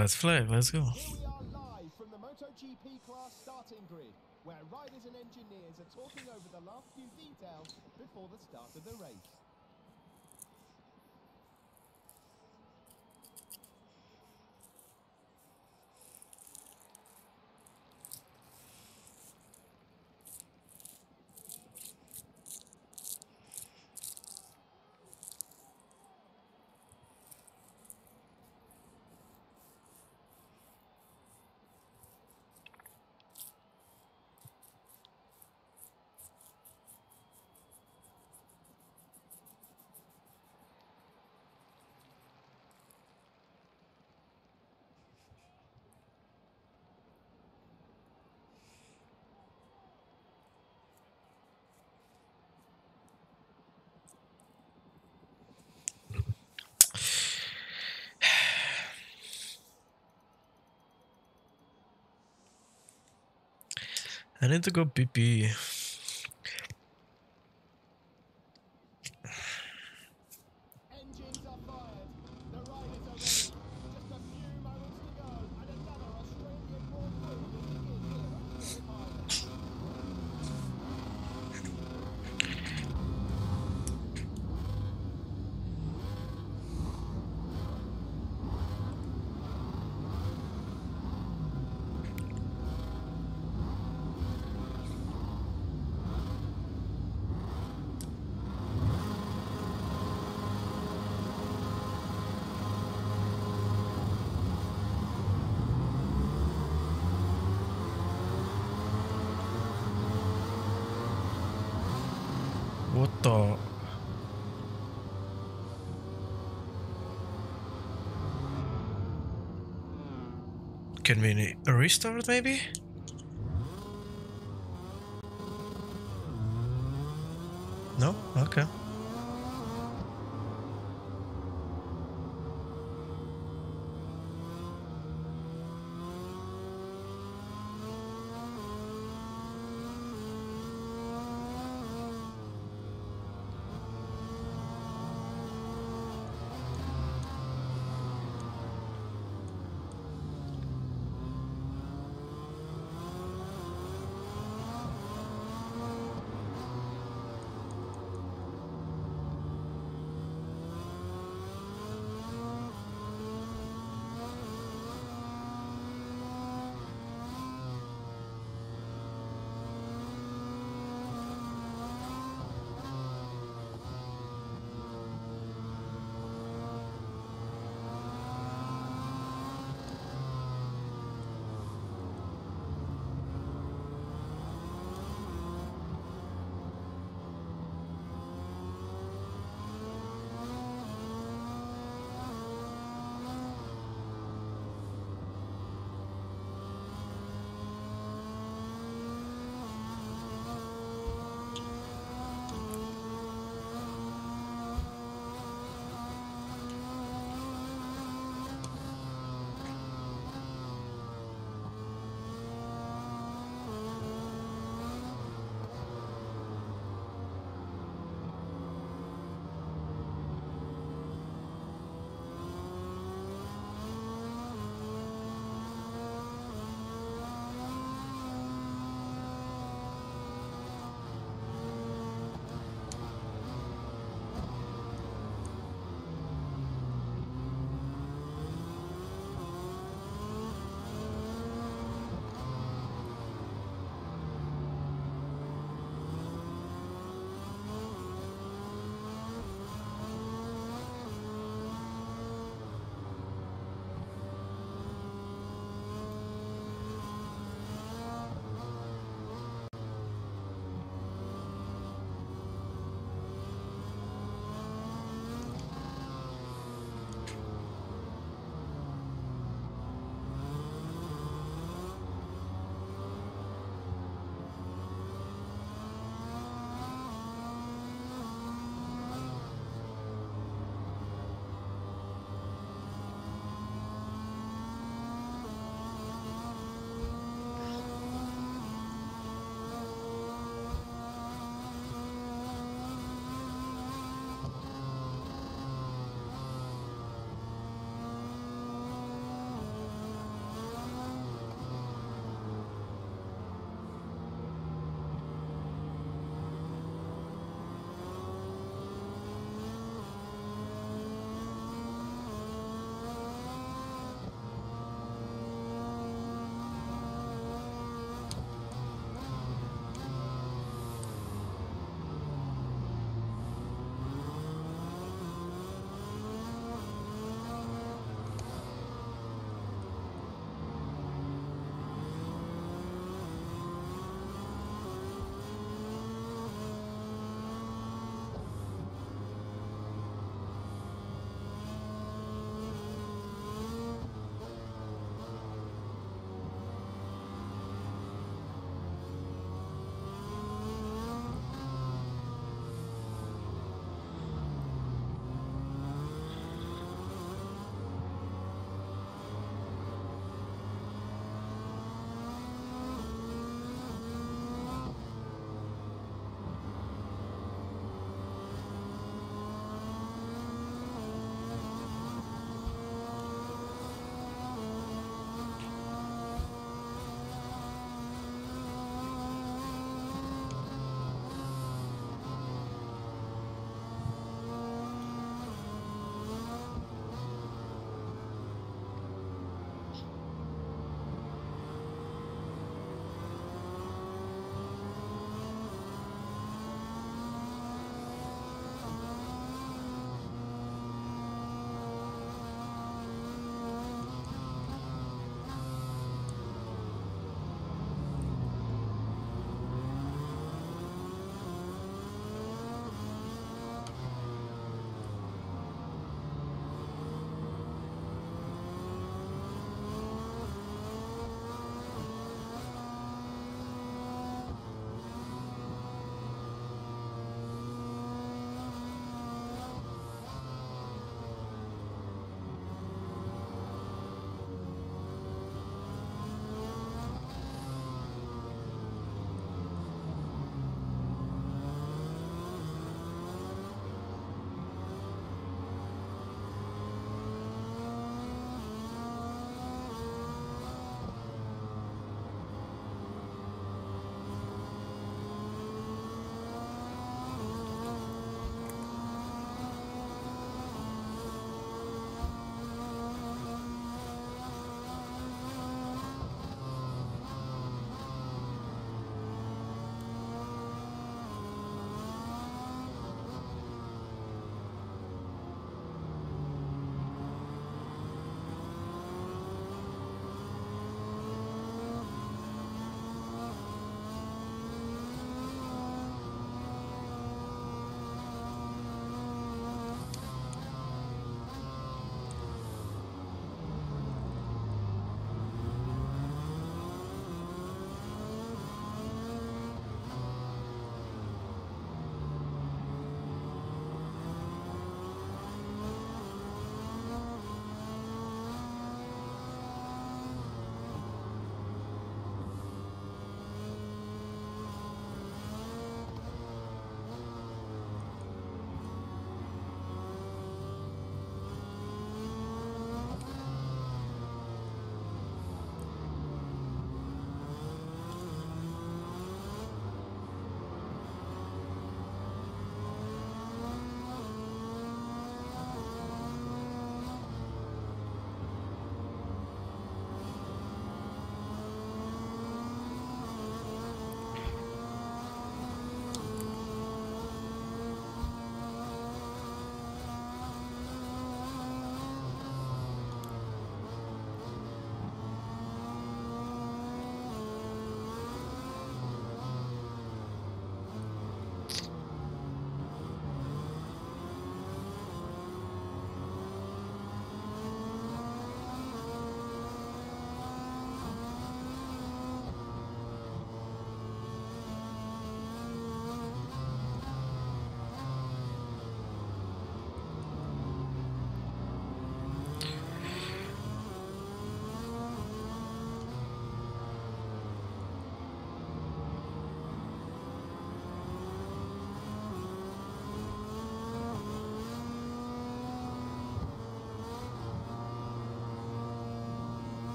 Red flag, let's go. Here we are live from the MotoGP class starting grid, where riders and engineers are talking over the last few details before the start of the race. I need to go pee pee. What the? Can we restart maybe? No? Okay.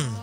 Hmm.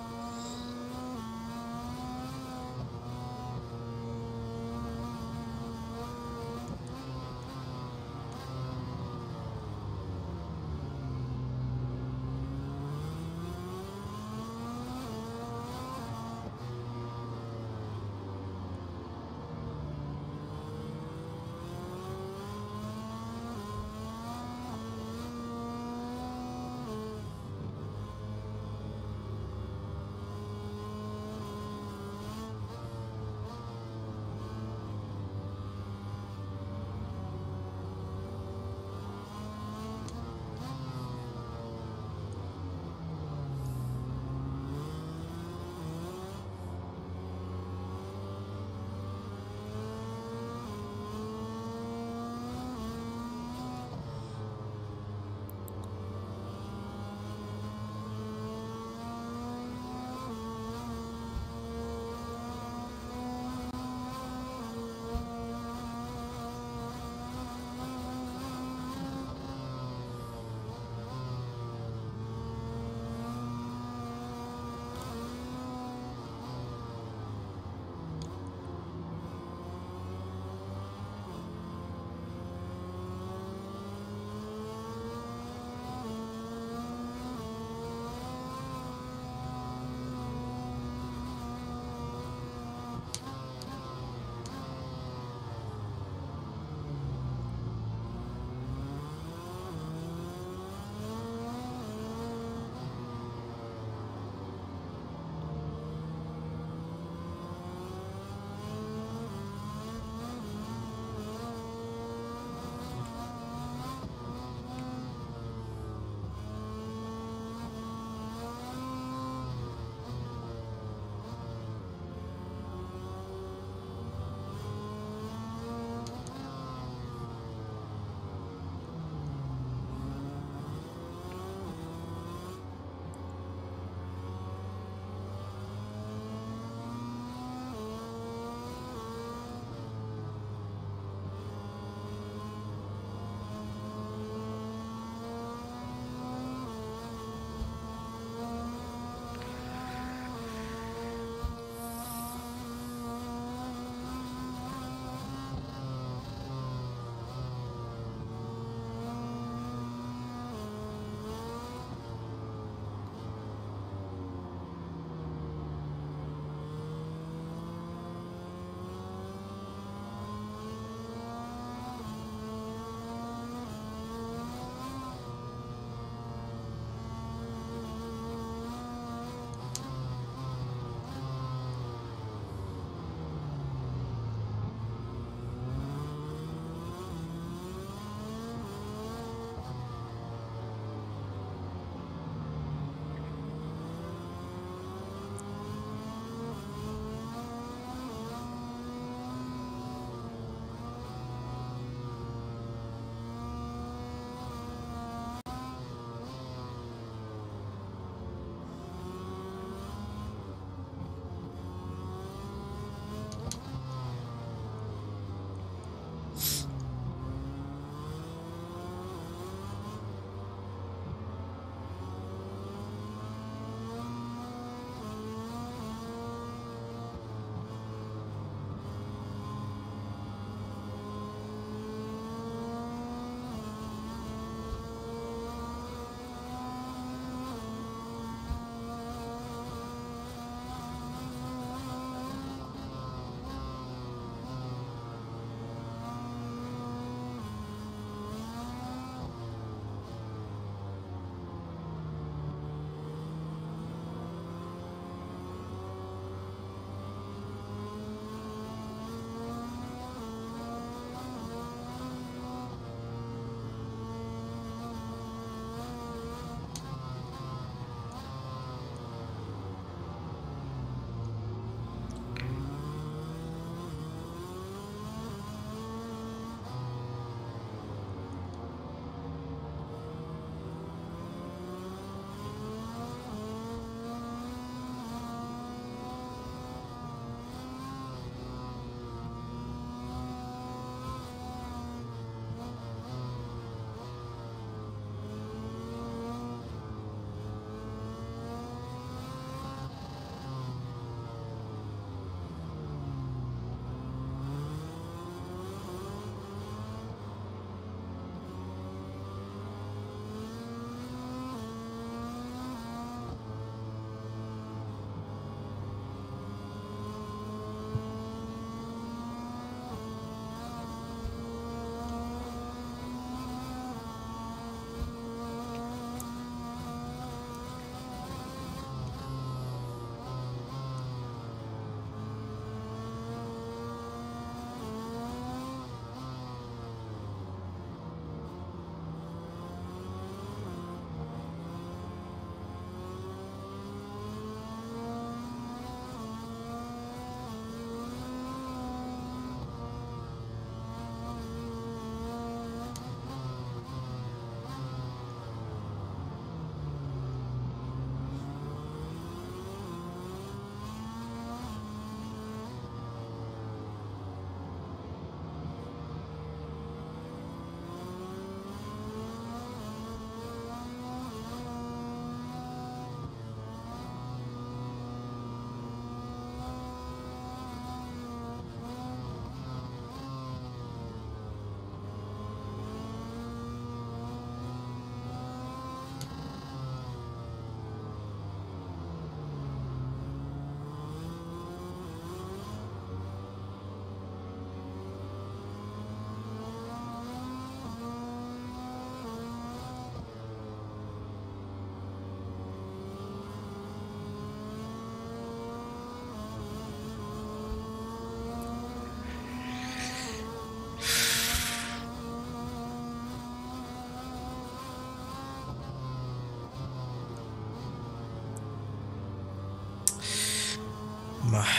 Yamaha.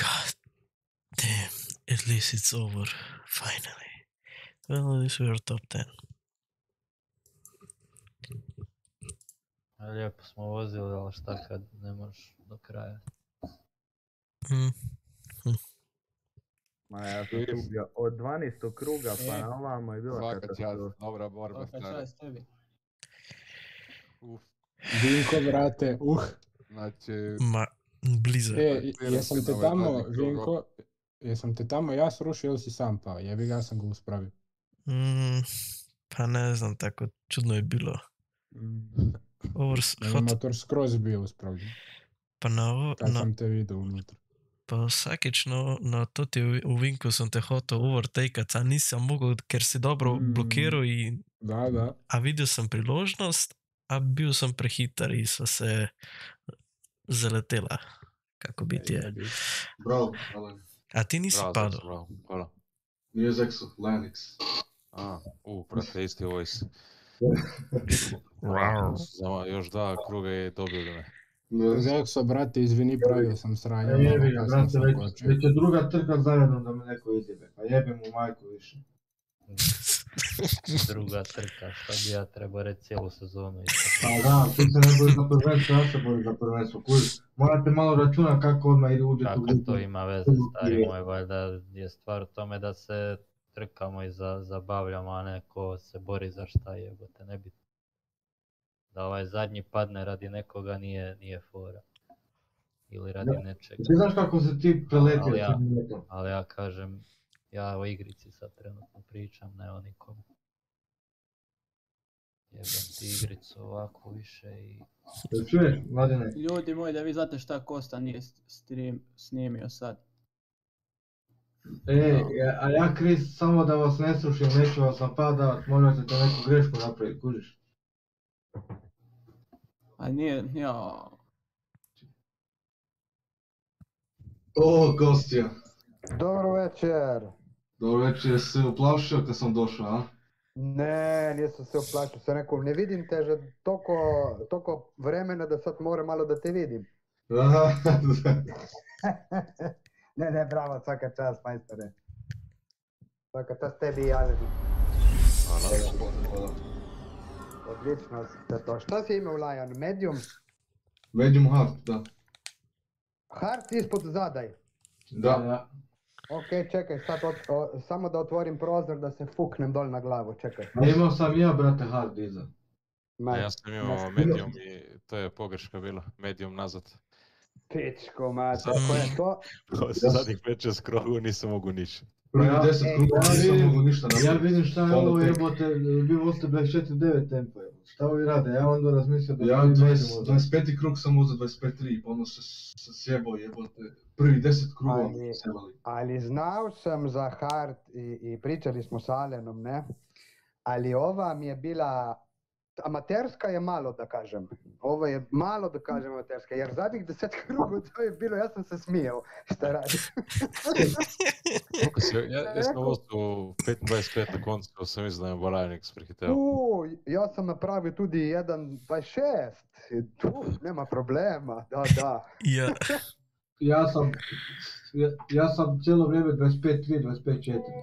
God damn, at least it's over, finally. Well, at least we are top ten. Lijepo smo vozili, ali šta kad ne možeš do kraja? Ma ja sam izgubio od dvanaestog kruga pa na ovamo je bila katastrofa. Dobra borba, stara. Svaka čast tebi. Uf. Vinko, brate, uh. Znači... Ma, blizak. E, jesam te tamo, Vinko, jesam te tamo ja srušio ili si sam pao? Jebi ga, ja sam ga uspravio. Pa ne znam, tako čudno je bilo. Motor skroz bio uspravljen. Pa na ovo... Kad sam te vidio unutra. Pa vsakično na toti v Vinku sem te hotel overtakat, a nisem mogel, ker si dobro blokiral in... Da, da. A videl sem priložnost, a bil sem prehiter in sva se zaletela, kako biti je. Bravo, Alan. A ti nisi padel? Bravo, hvala. Nije Zexo, Lennox. A, u, prate, isti voice. Još da, kruga je dobil da me. Zexo, brate, izvini, pravio sam sranje. Jebi ga, brate, već je druga trka zajedno da me neko izjebe, pa jebim mu majku više. Druga trka, šta bi ja trebao reći cijelu sezonu. Pa da, ti se ne boliš na prvenstvo, ja se boliš na prvenstvo. Morate malo računati kako odmah ide uđe tu. Kako to ima veze, stari moj, valjda je stvar u tome da se trkamo i zabavljamo, a ne ko se bori za šta jebote, nebitno. Da ovaj zadnji padne radi nekoga nije fora. Ili radi nečega. Ti znaš kako se ti preletio? Ali ja kažem, ja o igrici sad trenutno pričam, ne o nikomu. Jebam ti igricu ovako više i... Ljudi moji, da vi znate šta Kosta nije snimio sad. Ej, a ja Chris, samo da vas ne slušim, neću vas napadat, možda ćete neku grešku napraviti, kužiš? A nije, jao... O, Kostja! Dobro večer! Dobro večer, si se uplašio kad sam došao, a? Ne, nisam se uplašio, sam rekao, ne vidim te že toliko vremena da sad moram malo da te vidim. Aha, da. Ne, ne, bravo, svaka čast, majstore. Svaka čast tebi i Alenu. Odlično ste to. Šta si imao, Lajan? Medium? Medium hard, da. Hard ispod zadaj? Da. Ok, čekaj, samo da otvorim prozor da se fuknem dol na glavu, čekaj. Imao sam ja, brate, hard iza. Ja sam imao medium i to je pogreška bila, medium nazad. Pičko, mater, ko je to? Zadnjih pet šest krogu nisam mogu ništa. Prvi deset krogu nisam mogu ništa. Ja vidim šta je ovo jebote, bilo oste dvadeset četiri devet tempo jebote. Šta ovi rade, ja onda razmislio da... Ja dvadeset peti krug sam uzao dvadeset pet tri, pa ono se sjebao jebote. Prvi deset kruga se sjebali. Ali znao sam za hard i pričali smo s Alenom, ne? Ali ova mi je bila... Amaterska je malo, da kažem. Ovo je malo, da kažem, amaterska, jer zadnjih deset krugu to je bilo, ja sam se smijel, šta radim. Ja sam ovo su pet dvadeset pet na koncu, sam izdajem Balajnik s prihiteo. Ja sam napravio tudi jedan dvadeset šest, tu nema problema, da, da. Ja sam cijelo vrijeme dvadeset pet tri, dvadeset pet četiri.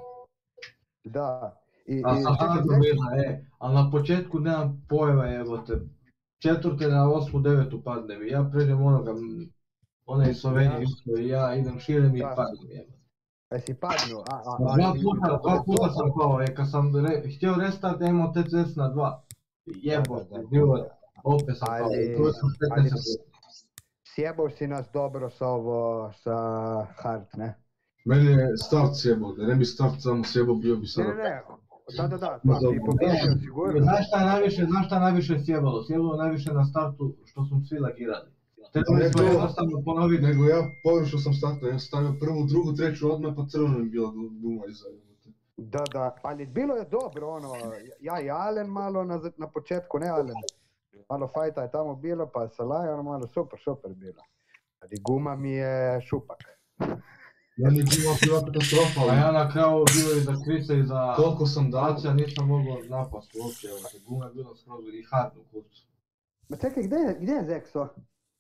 Da. A sa hardom jedna, e, ali na početku nemam pojma, evo te, četvrte na osmu, devetu padnem i ja pređem onoga, onaj Slovenije isto i ja idem širem i padnem, evo. E si padnu, a, a, a. Dva puta, dva puta sam pao, e, kad sam htio restart, ja imao T C S na dva, jebote, bilo, opet sam pao, i tu sam petnaest sekund. Sjebao si nas dobro sa ovo, sa hard, ne? Meni je start sjebao, da ne bi start samo sjebao, bio bi sada. Ne, ne. Da, da, da, ti pobježio sigurno. Znaš šta je najviše sjebalo? Sjebalo najviše na startu što smo svi lagirali. Ne to jednostavno ponovi, nego ja površao sam startao, ja sam stavio prvu, drugu, treću, odmah pa crveno je bila guma iza. Da, da, ali bilo je dobro ono, ja i Alan malo na početku, ne Alan, malo fajta je tamo bilo, pa se laja, ono malo super, super bilo. Ali guma mi je šupak. Ja mi je guma bila katastrofa, ali ja na kraju bilo i za Krisa i za toliko sam daća, nisam mogao napast uopće, guma je bila skroz i hard u kurcu. Ma čekaj, gdje je Zexo?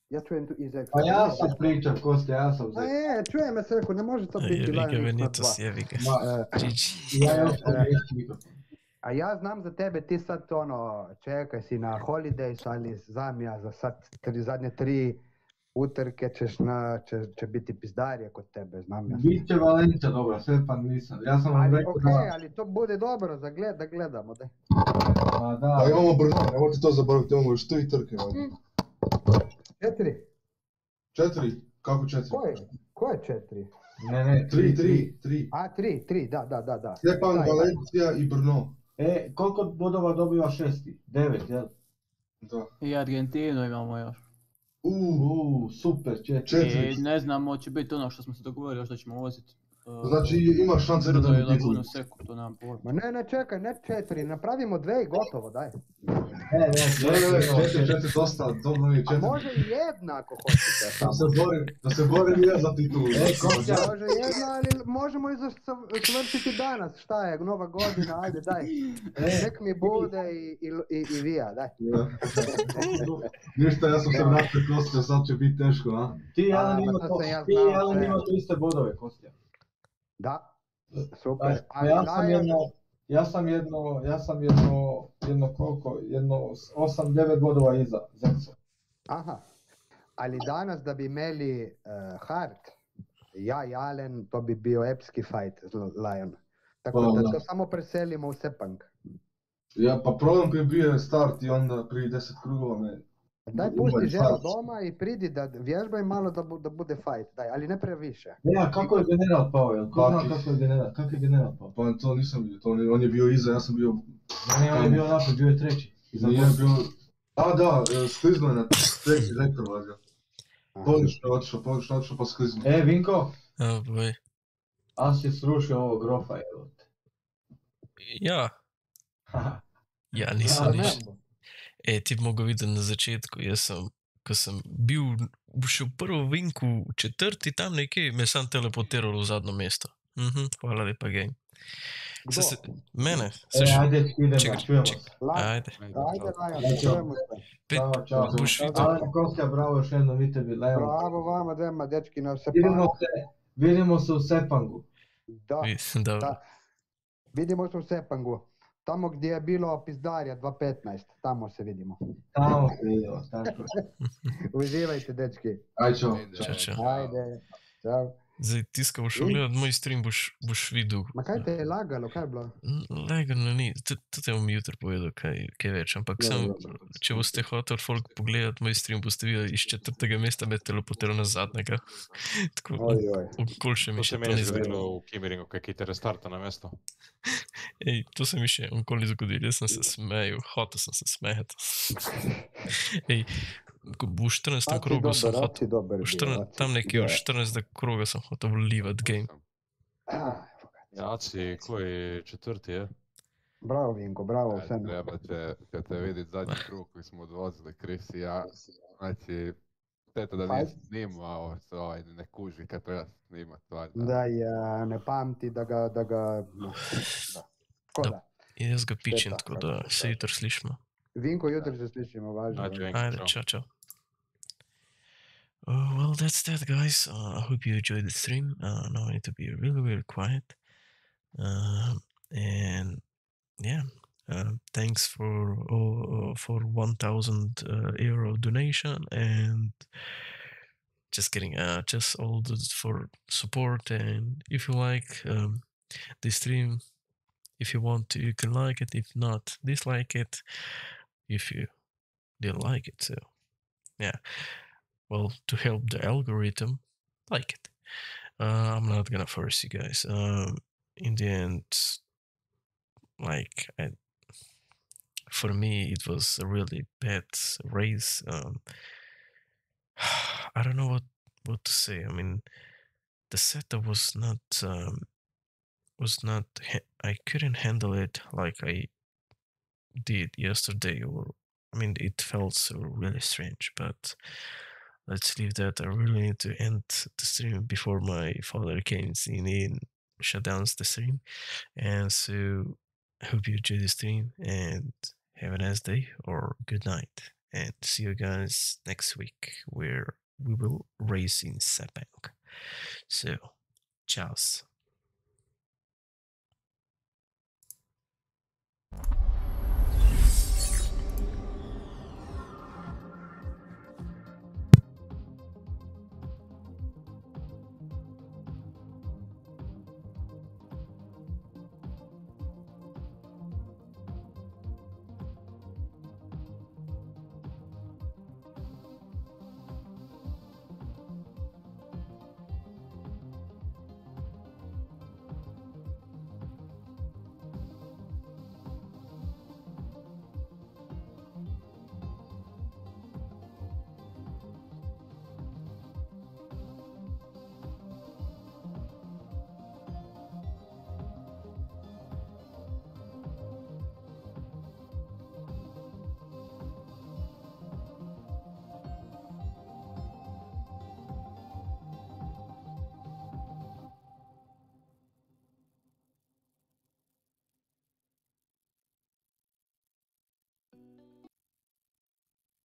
Ja čujem tu i Zexo. Pa ja sam pričao, Kostja, ja sam Zexo. A je, čujem, ja sam rekao, ne može to biti Lion. Jevike, Venitos, jevike. A ja znam za tebe, ti sad ono, čekaj si na holidays, ali znam ja za sad zadnje tri utrke će biti pizdarje kod tebe, znam ja. Biće Valencia, dobro, Stefan nisam. Ja sam vam rekao da... Okej, ali to bude dobro, da gledamo, da. Pa imamo Brno, ne možete to zaboraviti, imamo još tri trke. Četiri. Četiri? Kako četiri? Ko je četiri? Ne, ne, tri, tri, tri. A, tri, tri, da, da, da. Sepang, Valencija i Brno. E, koliko bodova dobiva šesti? Devet, jel? Da. I Argentinu imamo još. Uuu, super, četiri. I ne znamo, će biti ono što smo se dogovorili, što ćemo voziti. Znači imaš šanse da dobijem bitvu. Ma ne, ne, čekaj, ne četiri, napravimo dve i gotovo, daj. Ne, ne, četiri, četiri, dosta, dobro mi je četiri. A može i jedna ako hoćete. Da se borim ja za titulu. Može jedna, ali možemo i završiti danas, šta je, nova godina, ajde, daj. Nek mi bude i vija, daj. Ništa, ja sam se vratio Kostja, sad će biti teško, a? Ti i Alan ima tu iste bodove, Kostja. Da, super. Ja sam jedno, ja sam jedno, jedno koliko, jedno osam devet bodova iza Zexo. Aha, ali danas da bi imeli hard, ja i Alen, to bi bio epski fight s Lion. Tako da to samo preselimo u Sepang. Ja, pa problem koji je bio start i onda prije deset krugova me... Daj pusti žena doma i pridi da vježbaj malo da bude fight, daj, ali ne previše. Ja, kako je general pao, jel? Ko zna kako je general, kako je general pao? Pa to nisam vidio, on je bio iza, ja sam bio... Ne, on je bio napad, bio je treći. Nije bio... A, da, sklizno je na treći rektor vazio. Pogrišno je otišao, pogrišno je otišao pa sklizno. E, Vinko? Oh, boy. A si srušio ovog grofa, jel? Ja. Ja nisam ništa. E, ti bi mogel videti na začetku, jaz sem, ko sem bil še v prvo vinku, četrti, tam nekaj, me sam teleportiral v zadnjo mesto. Hvala lepa, gej. Kdo? Mene. Ajde, idemo, čujemo se. Ajde. Ajde, Lajon, čujemo se. Čao, čao. Alan, Kostja, bravo, še eno, vi tebi, Lajon. Bravo vama, dvema, dečki, na Sepangu. Vidimo se v Sepangu. Da, da. Vidimo se v Sepangu. Tamo gdje je bilo pizdarja dva petnaest, tamo se vidimo. Tamo se vidimo, tako. Uživajte, dečki. Ajde, čao. Ajde, čao. Zdaj, tiska boš ogledal moj stream, boš videl. Ma kaj te je lagalo, kaj je bilo? Lagano ni, tudi vam jutri povedal kaj več, ampak sem, če boste hotel folk pogledati moj stream, boste videli iz četrtega mesta me teleportilo na zadnjega. Tako, okol še mi še to ne zgodilo. To se meni zgodilo v Kimeringu, kaj je te restarta na mesto. Ej, to se mi še okoli zgodilo, jaz sem se smejil, hotel sem se smejati. Ej, v štirinajstem krogu sem hotel, tam nekje v štirinajstem kroga sem hotel vlivati game. Jaci, koji četrti je? Bravo Vinko, bravo vsem. Treba će te vidjeti zadnji krug koji smo odvozili, Chris i ja. Znači, teta da nisam snimao, ne kuži kad treba snimat. Da je, ne pamti da ga... Jaz ga pičim, tako da se jutro slišimo. Vinko, jutri se slišimo, važno. Ajde, čao, čao. Well, that's that, guys. I hope you enjoyed the stream. Now I need to be really, really quiet. And yeah, thanks for for one thousand euro donation and just kidding. Just all for support. And if you like the stream, if you want to, you can like it. If not, dislike it. If you didn't like it, so yeah, well, to help the algorithm, like it. Uh, I'm not gonna force you guys. Um, in the end, like I, for me, it was a really bad race. Um, I don't know what what to say. I mean, the setup was not um, was not. I couldn't handle it like I did yesterday. Or I mean, it felt so really strange. But let's leave that. I really need to end the stream before my father came in and shut down the stream. And so, hope you enjoy the stream and have a nice day or good night. And see you guys next week where we will race in Sepang. So, ciao.